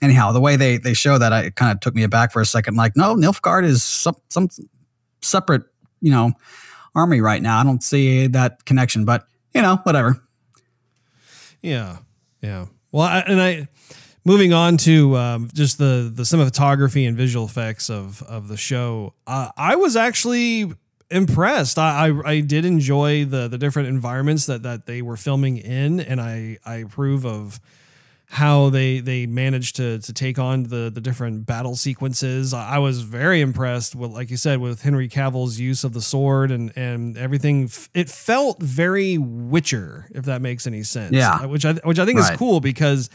anyhow, the way they, they show that, I, it kind of took me aback for a second. Like, no, Nilfgaard is some, some, separate, you know, army right now. I don't see that connection, but you know, whatever. Yeah. Yeah. Well, I, and I, moving on to um, just the, the cinematography and visual effects of, of the show. Uh, I was actually impressed. I, I, I did enjoy the, the different environments that, that they were filming in. And I, I approve of how they, they managed to, to take on the, the different battle sequences. I was very impressed with, like you said, with Henry Cavill's use of the sword and, and everything. It felt very Witcher, if that makes any sense. Yeah. Which I, which I think right. is cool, because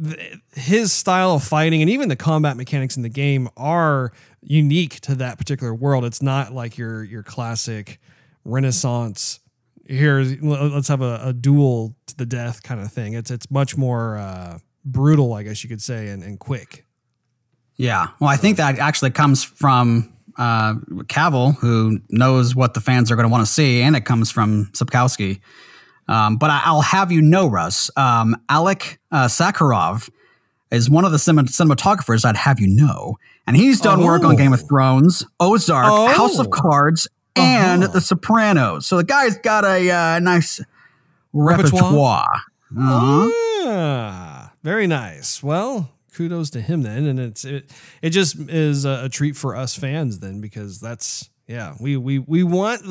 th his style of fighting and even the combat mechanics in the game are unique to that particular world. It's not like your, your classic Renaissance, here, let's have a, a duel to the death kind of thing. It's it's much more uh, brutal, I guess you could say, and, and quick. Yeah. Well, I think that actually comes from uh, Cavill, who knows what the fans are going to want to see, and it comes from Sapkowski. Um, but I, I'll have you know, Russ, um, Alek uh, Sakharov is one of the cinema cinematographers I'd have you know. And he's done oh. work on Game of Thrones, Ozark, oh. House of Cards, and uh-huh. The Sopranos. So the guy's got a uh, nice repertoire. Uh-huh. Yeah. Very nice. Well, kudos to him then. And it's it, it just is a, a treat for us fans then, because that's, yeah, we we we want,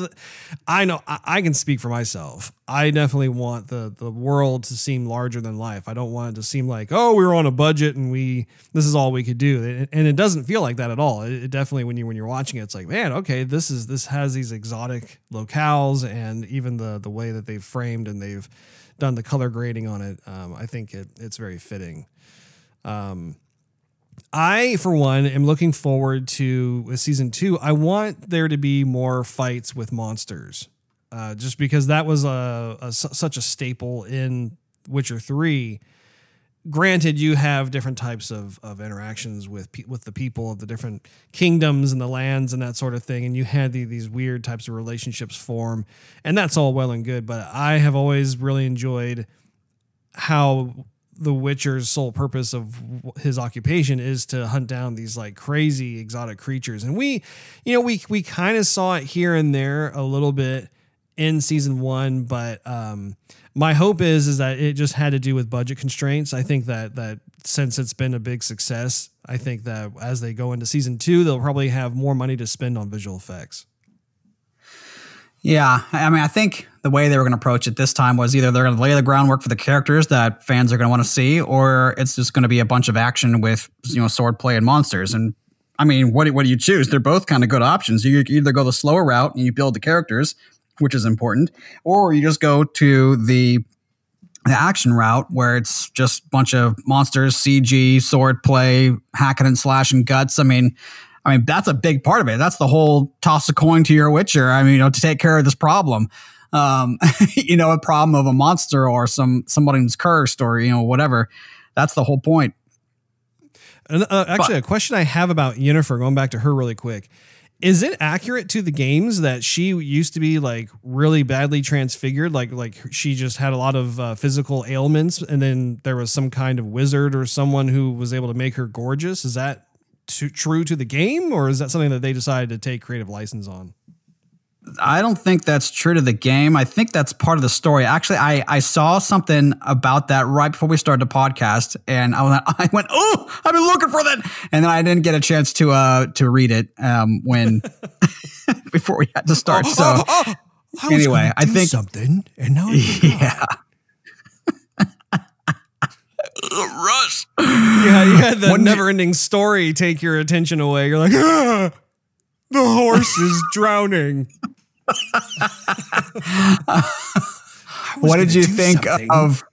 I know, I, I can speak for myself. I definitely want the, the world to seem larger than life. I don't want it to seem like, oh, we were on a budget and we, this is all we could do. And it doesn't feel like that at all. It, it definitely, when you, when you're watching it, it's like, man, okay, this is, this has these exotic locales, and even the, the way that they've framed and they've done the color grading on it. Um, I think it, it's very fitting. Um, I, for one, am looking forward to season two. I want there to be more fights with monsters, uh, just because that was a, a such a staple in Witcher three. Granted, you have different types of, of interactions with pe with the people of the different kingdoms and the lands and that sort of thing, and you had the, these weird types of relationships form, and that's all well and good. But I have always really enjoyed how The Witcher's sole purpose of his occupation is to hunt down these like crazy exotic creatures. And we, you know, we, we kind of saw it here and there a little bit in season one, but um, my hope is is that it just had to do with budget constraints. I think that that since it's been a big success, I think that as they go into season two, they'll probably have more money to spend on visual effects. Yeah, I mean, I think the way they were going to approach it this time was either they're going to lay the groundwork for the characters that fans are going to want to see, or it's just going to be a bunch of action with, you know, swordplay and monsters. And I mean, what do, what do you choose? They're both kind of good options. You either go the slower route and you build the characters, which is important, or you just go to the the action route where it's just a bunch of monsters, C G, swordplay, hacking and slashing guts. I mean, I mean, that's a big part of it. That's the whole toss a coin to your Witcher. I mean, you know, to take care of this problem, um, you know, a problem of a monster or some somebody who's cursed or, you know, whatever. That's the whole point. And, uh, actually, but, a question I have about Yennefer, going back to her really quick. Is it accurate to the games that she used to be like really badly transfigured? Like, like she just had a lot of uh, physical ailments, and then there was some kind of wizard or someone who was able to make her gorgeous. Is that too true to the game, or is that something that they decided to take creative license on? I don't think that's true to the game. I think that's part of the story. Actually, I, I saw something about that right before we started the podcast, and I went, I went, oh, I've been looking for that. And then I didn't get a chance to uh to read it um when before we had to start. Oh, so oh, oh, oh. I anyway, I think something, and now yeah. Rush. Yeah, you had the Neverending Story take your attention away. You're like, ah, the horse is drowning. What did you think something. of?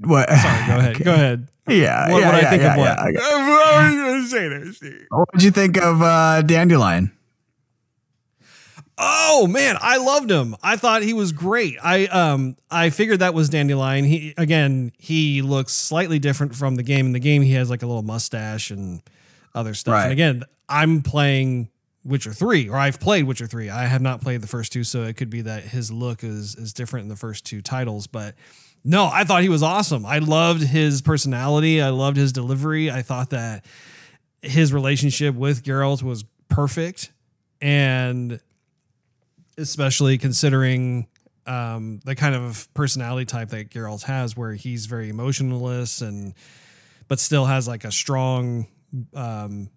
What? Sorry, go ahead. Okay. Go ahead. Yeah. What yeah, would yeah, I think yeah, of what? Yeah, I was going to say this. What did you think of uh, Dandelion? Oh man, I loved him. I thought he was great. I um I figured that was Dandelion. He again, he looks slightly different from the game. In the game, he has like a little mustache and other stuff. Right. And again, I'm playing Witcher three, or I've played Witcher three. I have not played the first two, so it could be that his look is is different in the first two titles, but no, I thought he was awesome. I loved his personality. I loved his delivery. I thought that his relationship with Geralt was perfect, and especially considering um, the kind of personality type that Geralt has, where he's very emotionless and but still has like a strong um,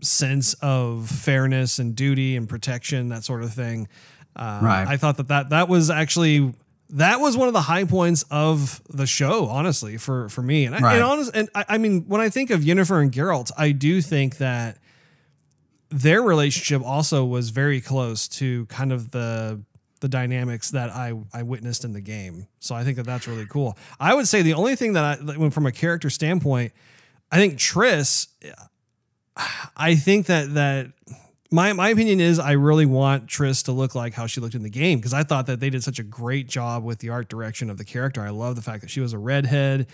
sense of fairness and duty and protection, that sort of thing. Um, right. I thought that, that that was actually that was one of the high points of the show, honestly, for for me. And, right. I, and honest, and I, I mean, when I think of Yennefer and Geralt, I do think that their relationship also was very close to kind of the the dynamics that I, I witnessed in the game. So I think that that's really cool. I would say the only thing that I, from a character standpoint, I think Triss, I think that, that my, my opinion is I really want Triss to look like how she looked in the game, because I thought that they did such a great job with the art direction of the character. I love the fact that she was a redhead,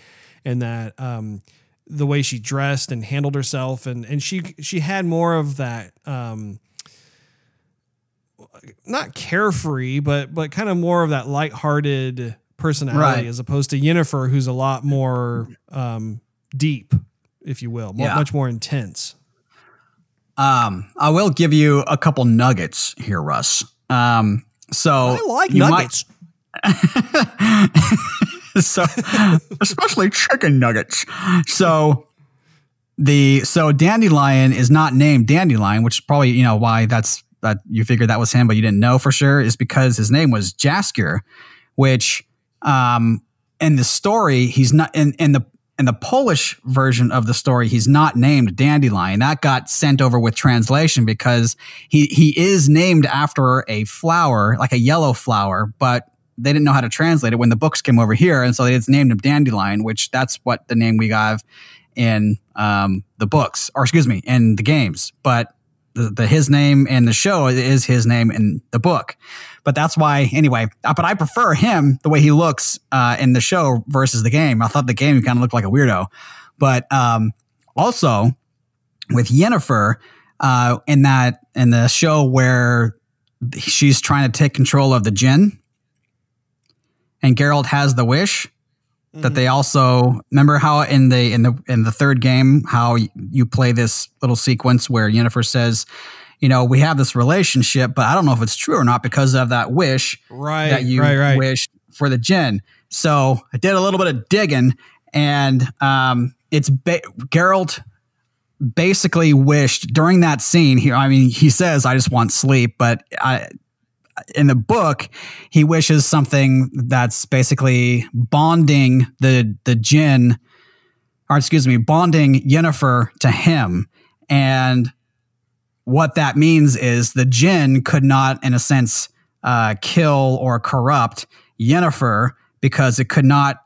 and that, um, the way she dressed and handled herself, and, and she, she had more of that, um, not carefree, but, but kind of more of that lighthearted personality, right, as opposed to Yennefer, who's a lot more, um, deep, if you will, more, yeah. much more intense. Um, I will give you a couple nuggets here, Russ. Um, so I like nuggets. So, especially chicken nuggets. So the so Dandelion is not named Dandelion, which is probably, you know, why that's that you figured that was him, but you didn't know for sure, is because his name was Jaskier, which um in the story he's not in in the in the Polish version of the story, he's not named Dandelion. That got sent over with translation because he he is named after a flower, like a yellow flower, but they didn't know how to translate it when the books came over here. And so they just named him Dandelion, which that's what the name we got in um, the books, or excuse me, in the games. But the, the his name in the show is his name in the book. But that's why, anyway, but I prefer him, the way he looks uh, in the show versus the game. I thought the game kind of looked like a weirdo. But um, also with Yennefer uh, in that, in the show where she's trying to take control of the djinn, and Geralt has the wish that mm-hmm. they also remember how in the in the in the third game how you play this little sequence where Yennefer says, you know, we have this relationship, but I don't know if it's true or not because of that wish right, that you right, right. wished for the djinn. So I did a little bit of digging, and um, it's ba Geralt basically wished during that scene here. I mean, he says, I just want sleep, but I, in the book, he wishes something that's basically bonding the, the djinn, or excuse me, bonding Yennefer to him. And what that means is the djinn could not, in a sense, uh, kill or corrupt Yennefer because it could not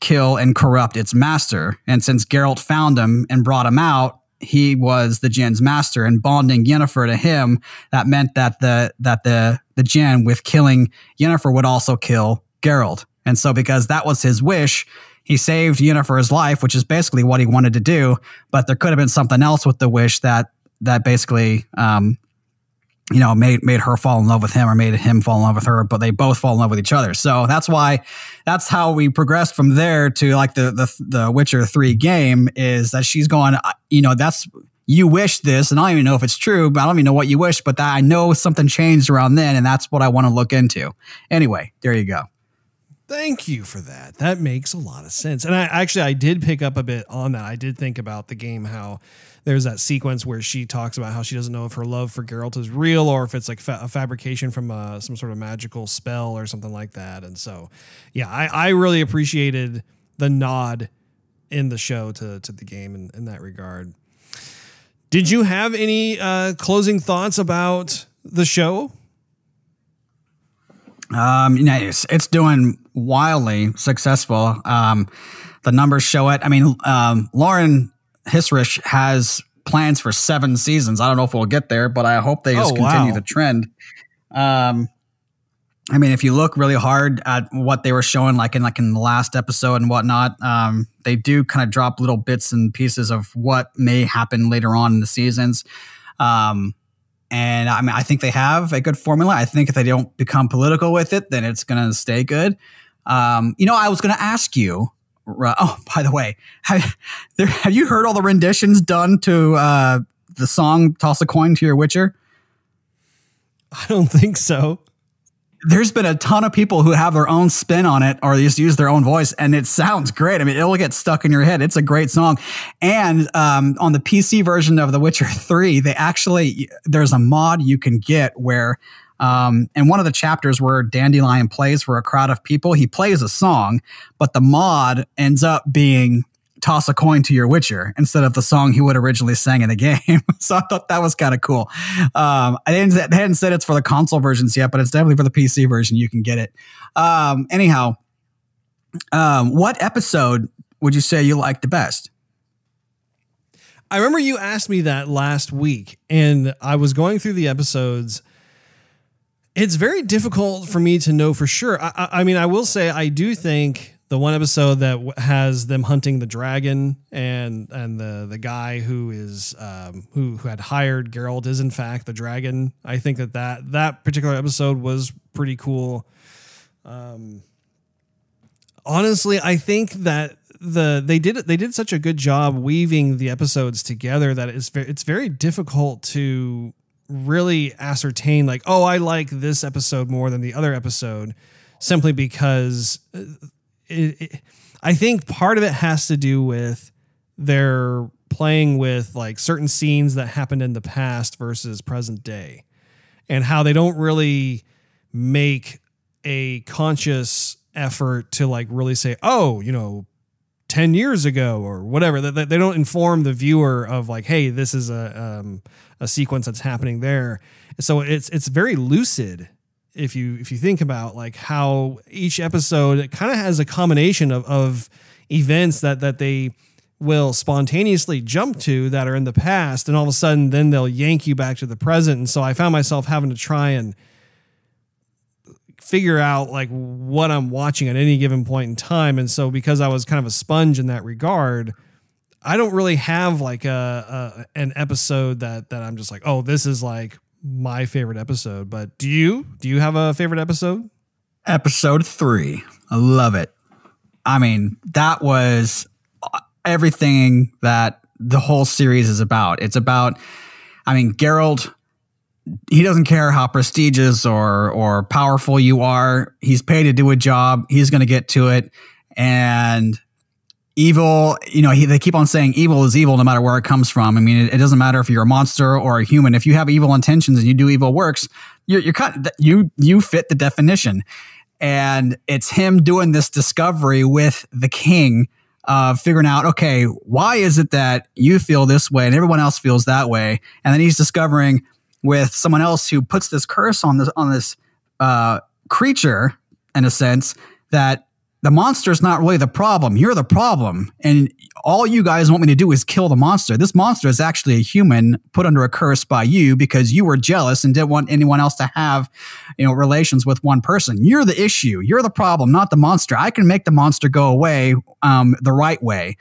kill and corrupt its master. And since Geralt found him and brought him out, he was the djinn's master, and bonding Yennefer to him, that meant that the that the the djinn, with killing Yennefer, would also kill Geralt. And so because that was his wish, he saved Yennefer's life, which is basically what he wanted to do, but there could have been something else with the wish that that basically um you know, made made her fall in love with him, or made him fall in love with her, but they both fall in love with each other. So that's why, that's how we progressed from there to like the the, the Witcher three game, is that she's going, you know, that's, you wish this, and I don't even know if it's true, but I don't even know what you wish, but that, I know something changed around then, and that's what I want to look into. Anyway, there you go. Thank you for that. That makes a lot of sense. And I actually, I did pick up a bit on that. I did think about the game, how there's that sequence where she talks about how she doesn't know if her love for Geralt is real, or if it's like fa a fabrication from uh, some sort of magical spell or something like that. And so, yeah, I, I really appreciated the nod in the show to, to the game in, in that regard. Did you have any uh, closing thoughts about the show? Um, you know, it's, it's doing wildly successful. Um, the numbers show it. I mean, um, Lauren Hissrich has plans for seven seasons. I don't know if we'll get there, but I hope they just oh, wow. continue the trend. Um, I mean, if you look really hard at what they were showing, like in like in the last episode and whatnot, um, they do kind of drop little bits and pieces of what may happen later on in the seasons. Um, And I mean, I think they have a good formula. I think if they don't become political with it, then it's going to stay good. Um, you know, I was going to ask you. Oh, by the way, have, there, have you heard all the renditions done to uh, the song "Toss a Coin to Your Witcher"? I don't think so. There's been a ton of people who have their own spin on it, or they just use their own voice, and it sounds great. I mean, it'll get stuck in your head. It's a great song. And um, on the P C version of The Witcher three, they actually, there's a mod you can get where, um, in one of the chapters where Dandelion plays for a crowd of people, he plays a song, but the mod ends up being "Toss a Coin to Your Witcher" instead of the song he would originally sang in the game. So I thought that was kind of cool. Um, I didn't, they hadn't said it's for the console versions yet, but it's definitely for the P C version. You can get it. Um, anyhow, um, what episode would you say you liked the best? I remember you asked me that last week, and I was going through the episodes. It's very difficult for me to know for sure. I, I, I mean, I will say I do think the one episode that has them hunting the dragon, and and the the guy who is um, who who had hired Geralt is in fact the dragon. I think that that, that particular episode was pretty cool. Um, honestly, I think that the they did they did such a good job weaving the episodes together that it's very, it's very difficult to really ascertain like, oh, I like this episode more than the other episode, simply because. It, it, I think part of it has to do with they're playing with like certain scenes that happened in the past versus present day, and how they don't really make a conscious effort to like really say, oh, you know, ten years ago or whatever, that they don't inform the viewer of like, hey, this is a, um, a sequence that's happening there. So it's, it's very lucid. If you if you think about like how each episode kind of has a combination of, of events that that they will spontaneously jump to that are in the past, and all of a sudden then they'll yank you back to the present. And so I found myself having to try and figure out like what I'm watching at any given point in time. And so because I was kind of a sponge in that regard, I don't really have like a, a an episode that that I'm just like, oh, this is like my favorite episode. But do you do you have a favorite episode? Episode three. I love it. I mean, that was everything that the whole series is about. It's about, I mean, Geralt he doesn't care how prestigious or or powerful you are. He's paid to do a job. He's going to get to it. And evil, you know, he, they keep on saying evil is evil no matter where it comes from. I mean, it, it doesn't matter if you're a monster or a human. If you have evil intentions and you do evil works, you're, you're kind of, you you fit the definition. And it's him doing this discovery with the king, uh, figuring out, okay, why is it that you feel this way and everyone else feels that way? And then he's discovering with someone else who puts this curse on this on this uh, creature, in a sense, that the monster is not really the problem. You're the problem. And all you guys want me to do is kill the monster. This monster is actually a human put under a curse by you because you were jealous and didn't want anyone else to have, you know, relations with one person. You're the issue. You're the problem, not the monster. I can make the monster go away um, the right way.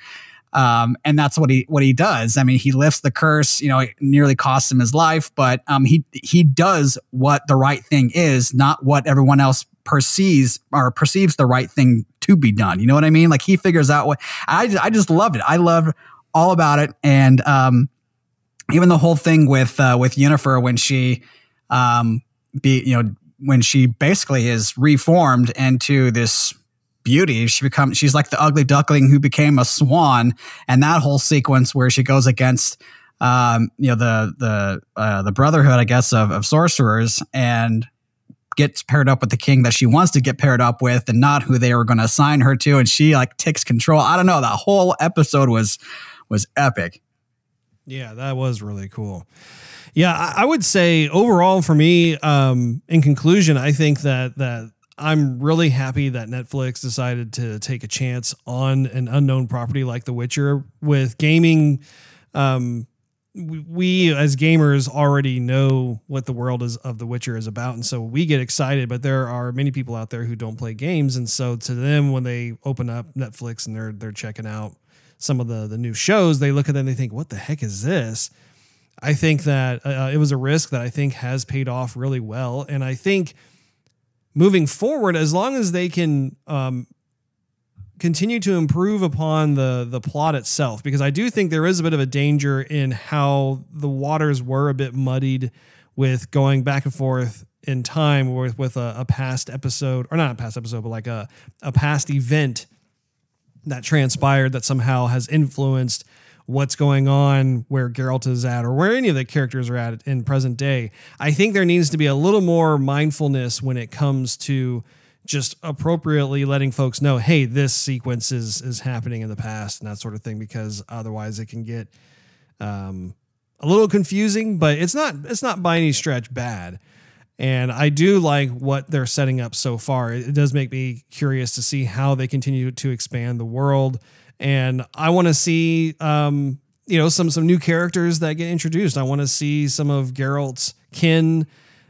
Um, and that's what he what he does. I mean, he lifts the curse, you know, it nearly costs him his life, but um, he he does what the right thing is, not what everyone else perceives or perceives the right thing to be done. You know what I mean? Like, he figures out what I I just loved it. I loved all about it, and um, even the whole thing with uh, with Yennefer when she um, be you know when she basically is reformed into this beauty. She becomes, she's like the ugly duckling who became a swan, and that whole sequence where she goes against, um, you know, the the uh, the Brotherhood, I guess, of, of sorcerers, and gets paired up with the king that she wants to get paired up with, and not who they were going to assign her to. And she like takes control. I don't know. That whole episode was was epic. Yeah, that was really cool. Yeah, I, I would say overall for me, um, in conclusion, I think that that. I'm really happy that Netflix decided to take a chance on an unknown property like The Witcher. With gaming, um, we as gamers already know what the world is of The Witcher is about, and so we get excited, but there are many people out there who don't play games, and so to them, when they open up Netflix and they're they're checking out some of the, the new shows, they look at them and they think, what the heck is this? I think that uh, it was a risk that I think has paid off really well, and I think moving forward, as long as they can um, continue to improve upon the the plot itself, because I do think there is a bit of a danger in how the waters were a bit muddied with going back and forth in time with, with a, a past episode, or not a past episode, but like a, a past event that transpired that somehow has influenced what's going on, where Geralt is at, or where any of the characters are at in present day. I think there needs to be a little more mindfulness when it comes to just appropriately letting folks know, hey, this sequence is, is happening in the past and that sort of thing, because otherwise it can get um, a little confusing, but it's not, it's not by any stretch bad. And I do like what they're setting up so far. It does make me curious to see how they continue to expand the world. And I want to see, um, you know, some, some new characters that get introduced. I want to see some of Geralt's kin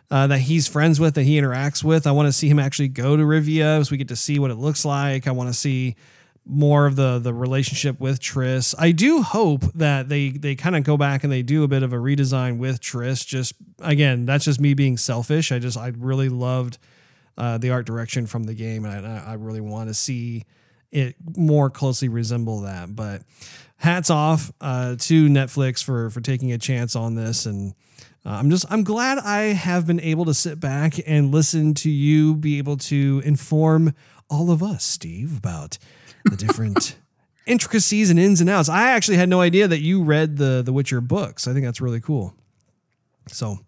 uh, that he's friends with, that he interacts with. I want to see him actually go to Rivia so we get to see what it looks like. I want to see more of the, the relationship with Triss. I do hope that they, they kind of go back and they do a bit of a redesign with Triss. Just, again, that's just me being selfish. I just, I really loved uh, the art direction from the game. And I, I really want to see it more closely resemble that. But hats off uh, to Netflix for, for taking a chance on this. And uh, I'm just, I'm glad I have been able to sit back and listen to you be able to inform all of us, Steve, about the different intricacies and ins and outs. I actually had no idea that you read the, the Witcher books. I think that's really cool. So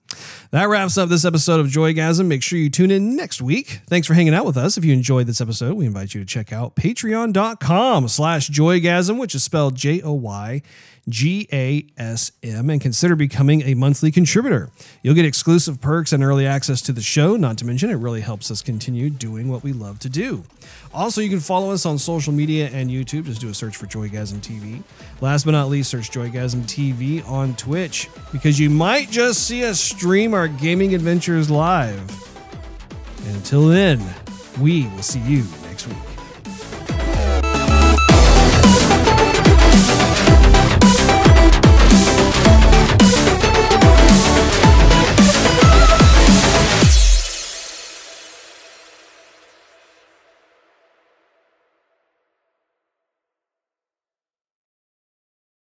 that wraps up this episode of Joygasm. Make sure you tune in next week. Thanks for hanging out with us. If you enjoyed this episode, we invite you to check out patreon.com slash Joygasm, which is spelled J O Y G A S M, and consider becoming a monthly contributor. You'll get exclusive perks and early access to the show, not to mention it really helps us continue doing what we love to do. Also, you can follow us on social media and YouTube. Just do a search for Joygasm T V. Last but not least, search Joygasm T V on Twitch, because you might just see us stream our gaming adventures live. And until then, we will see you next week.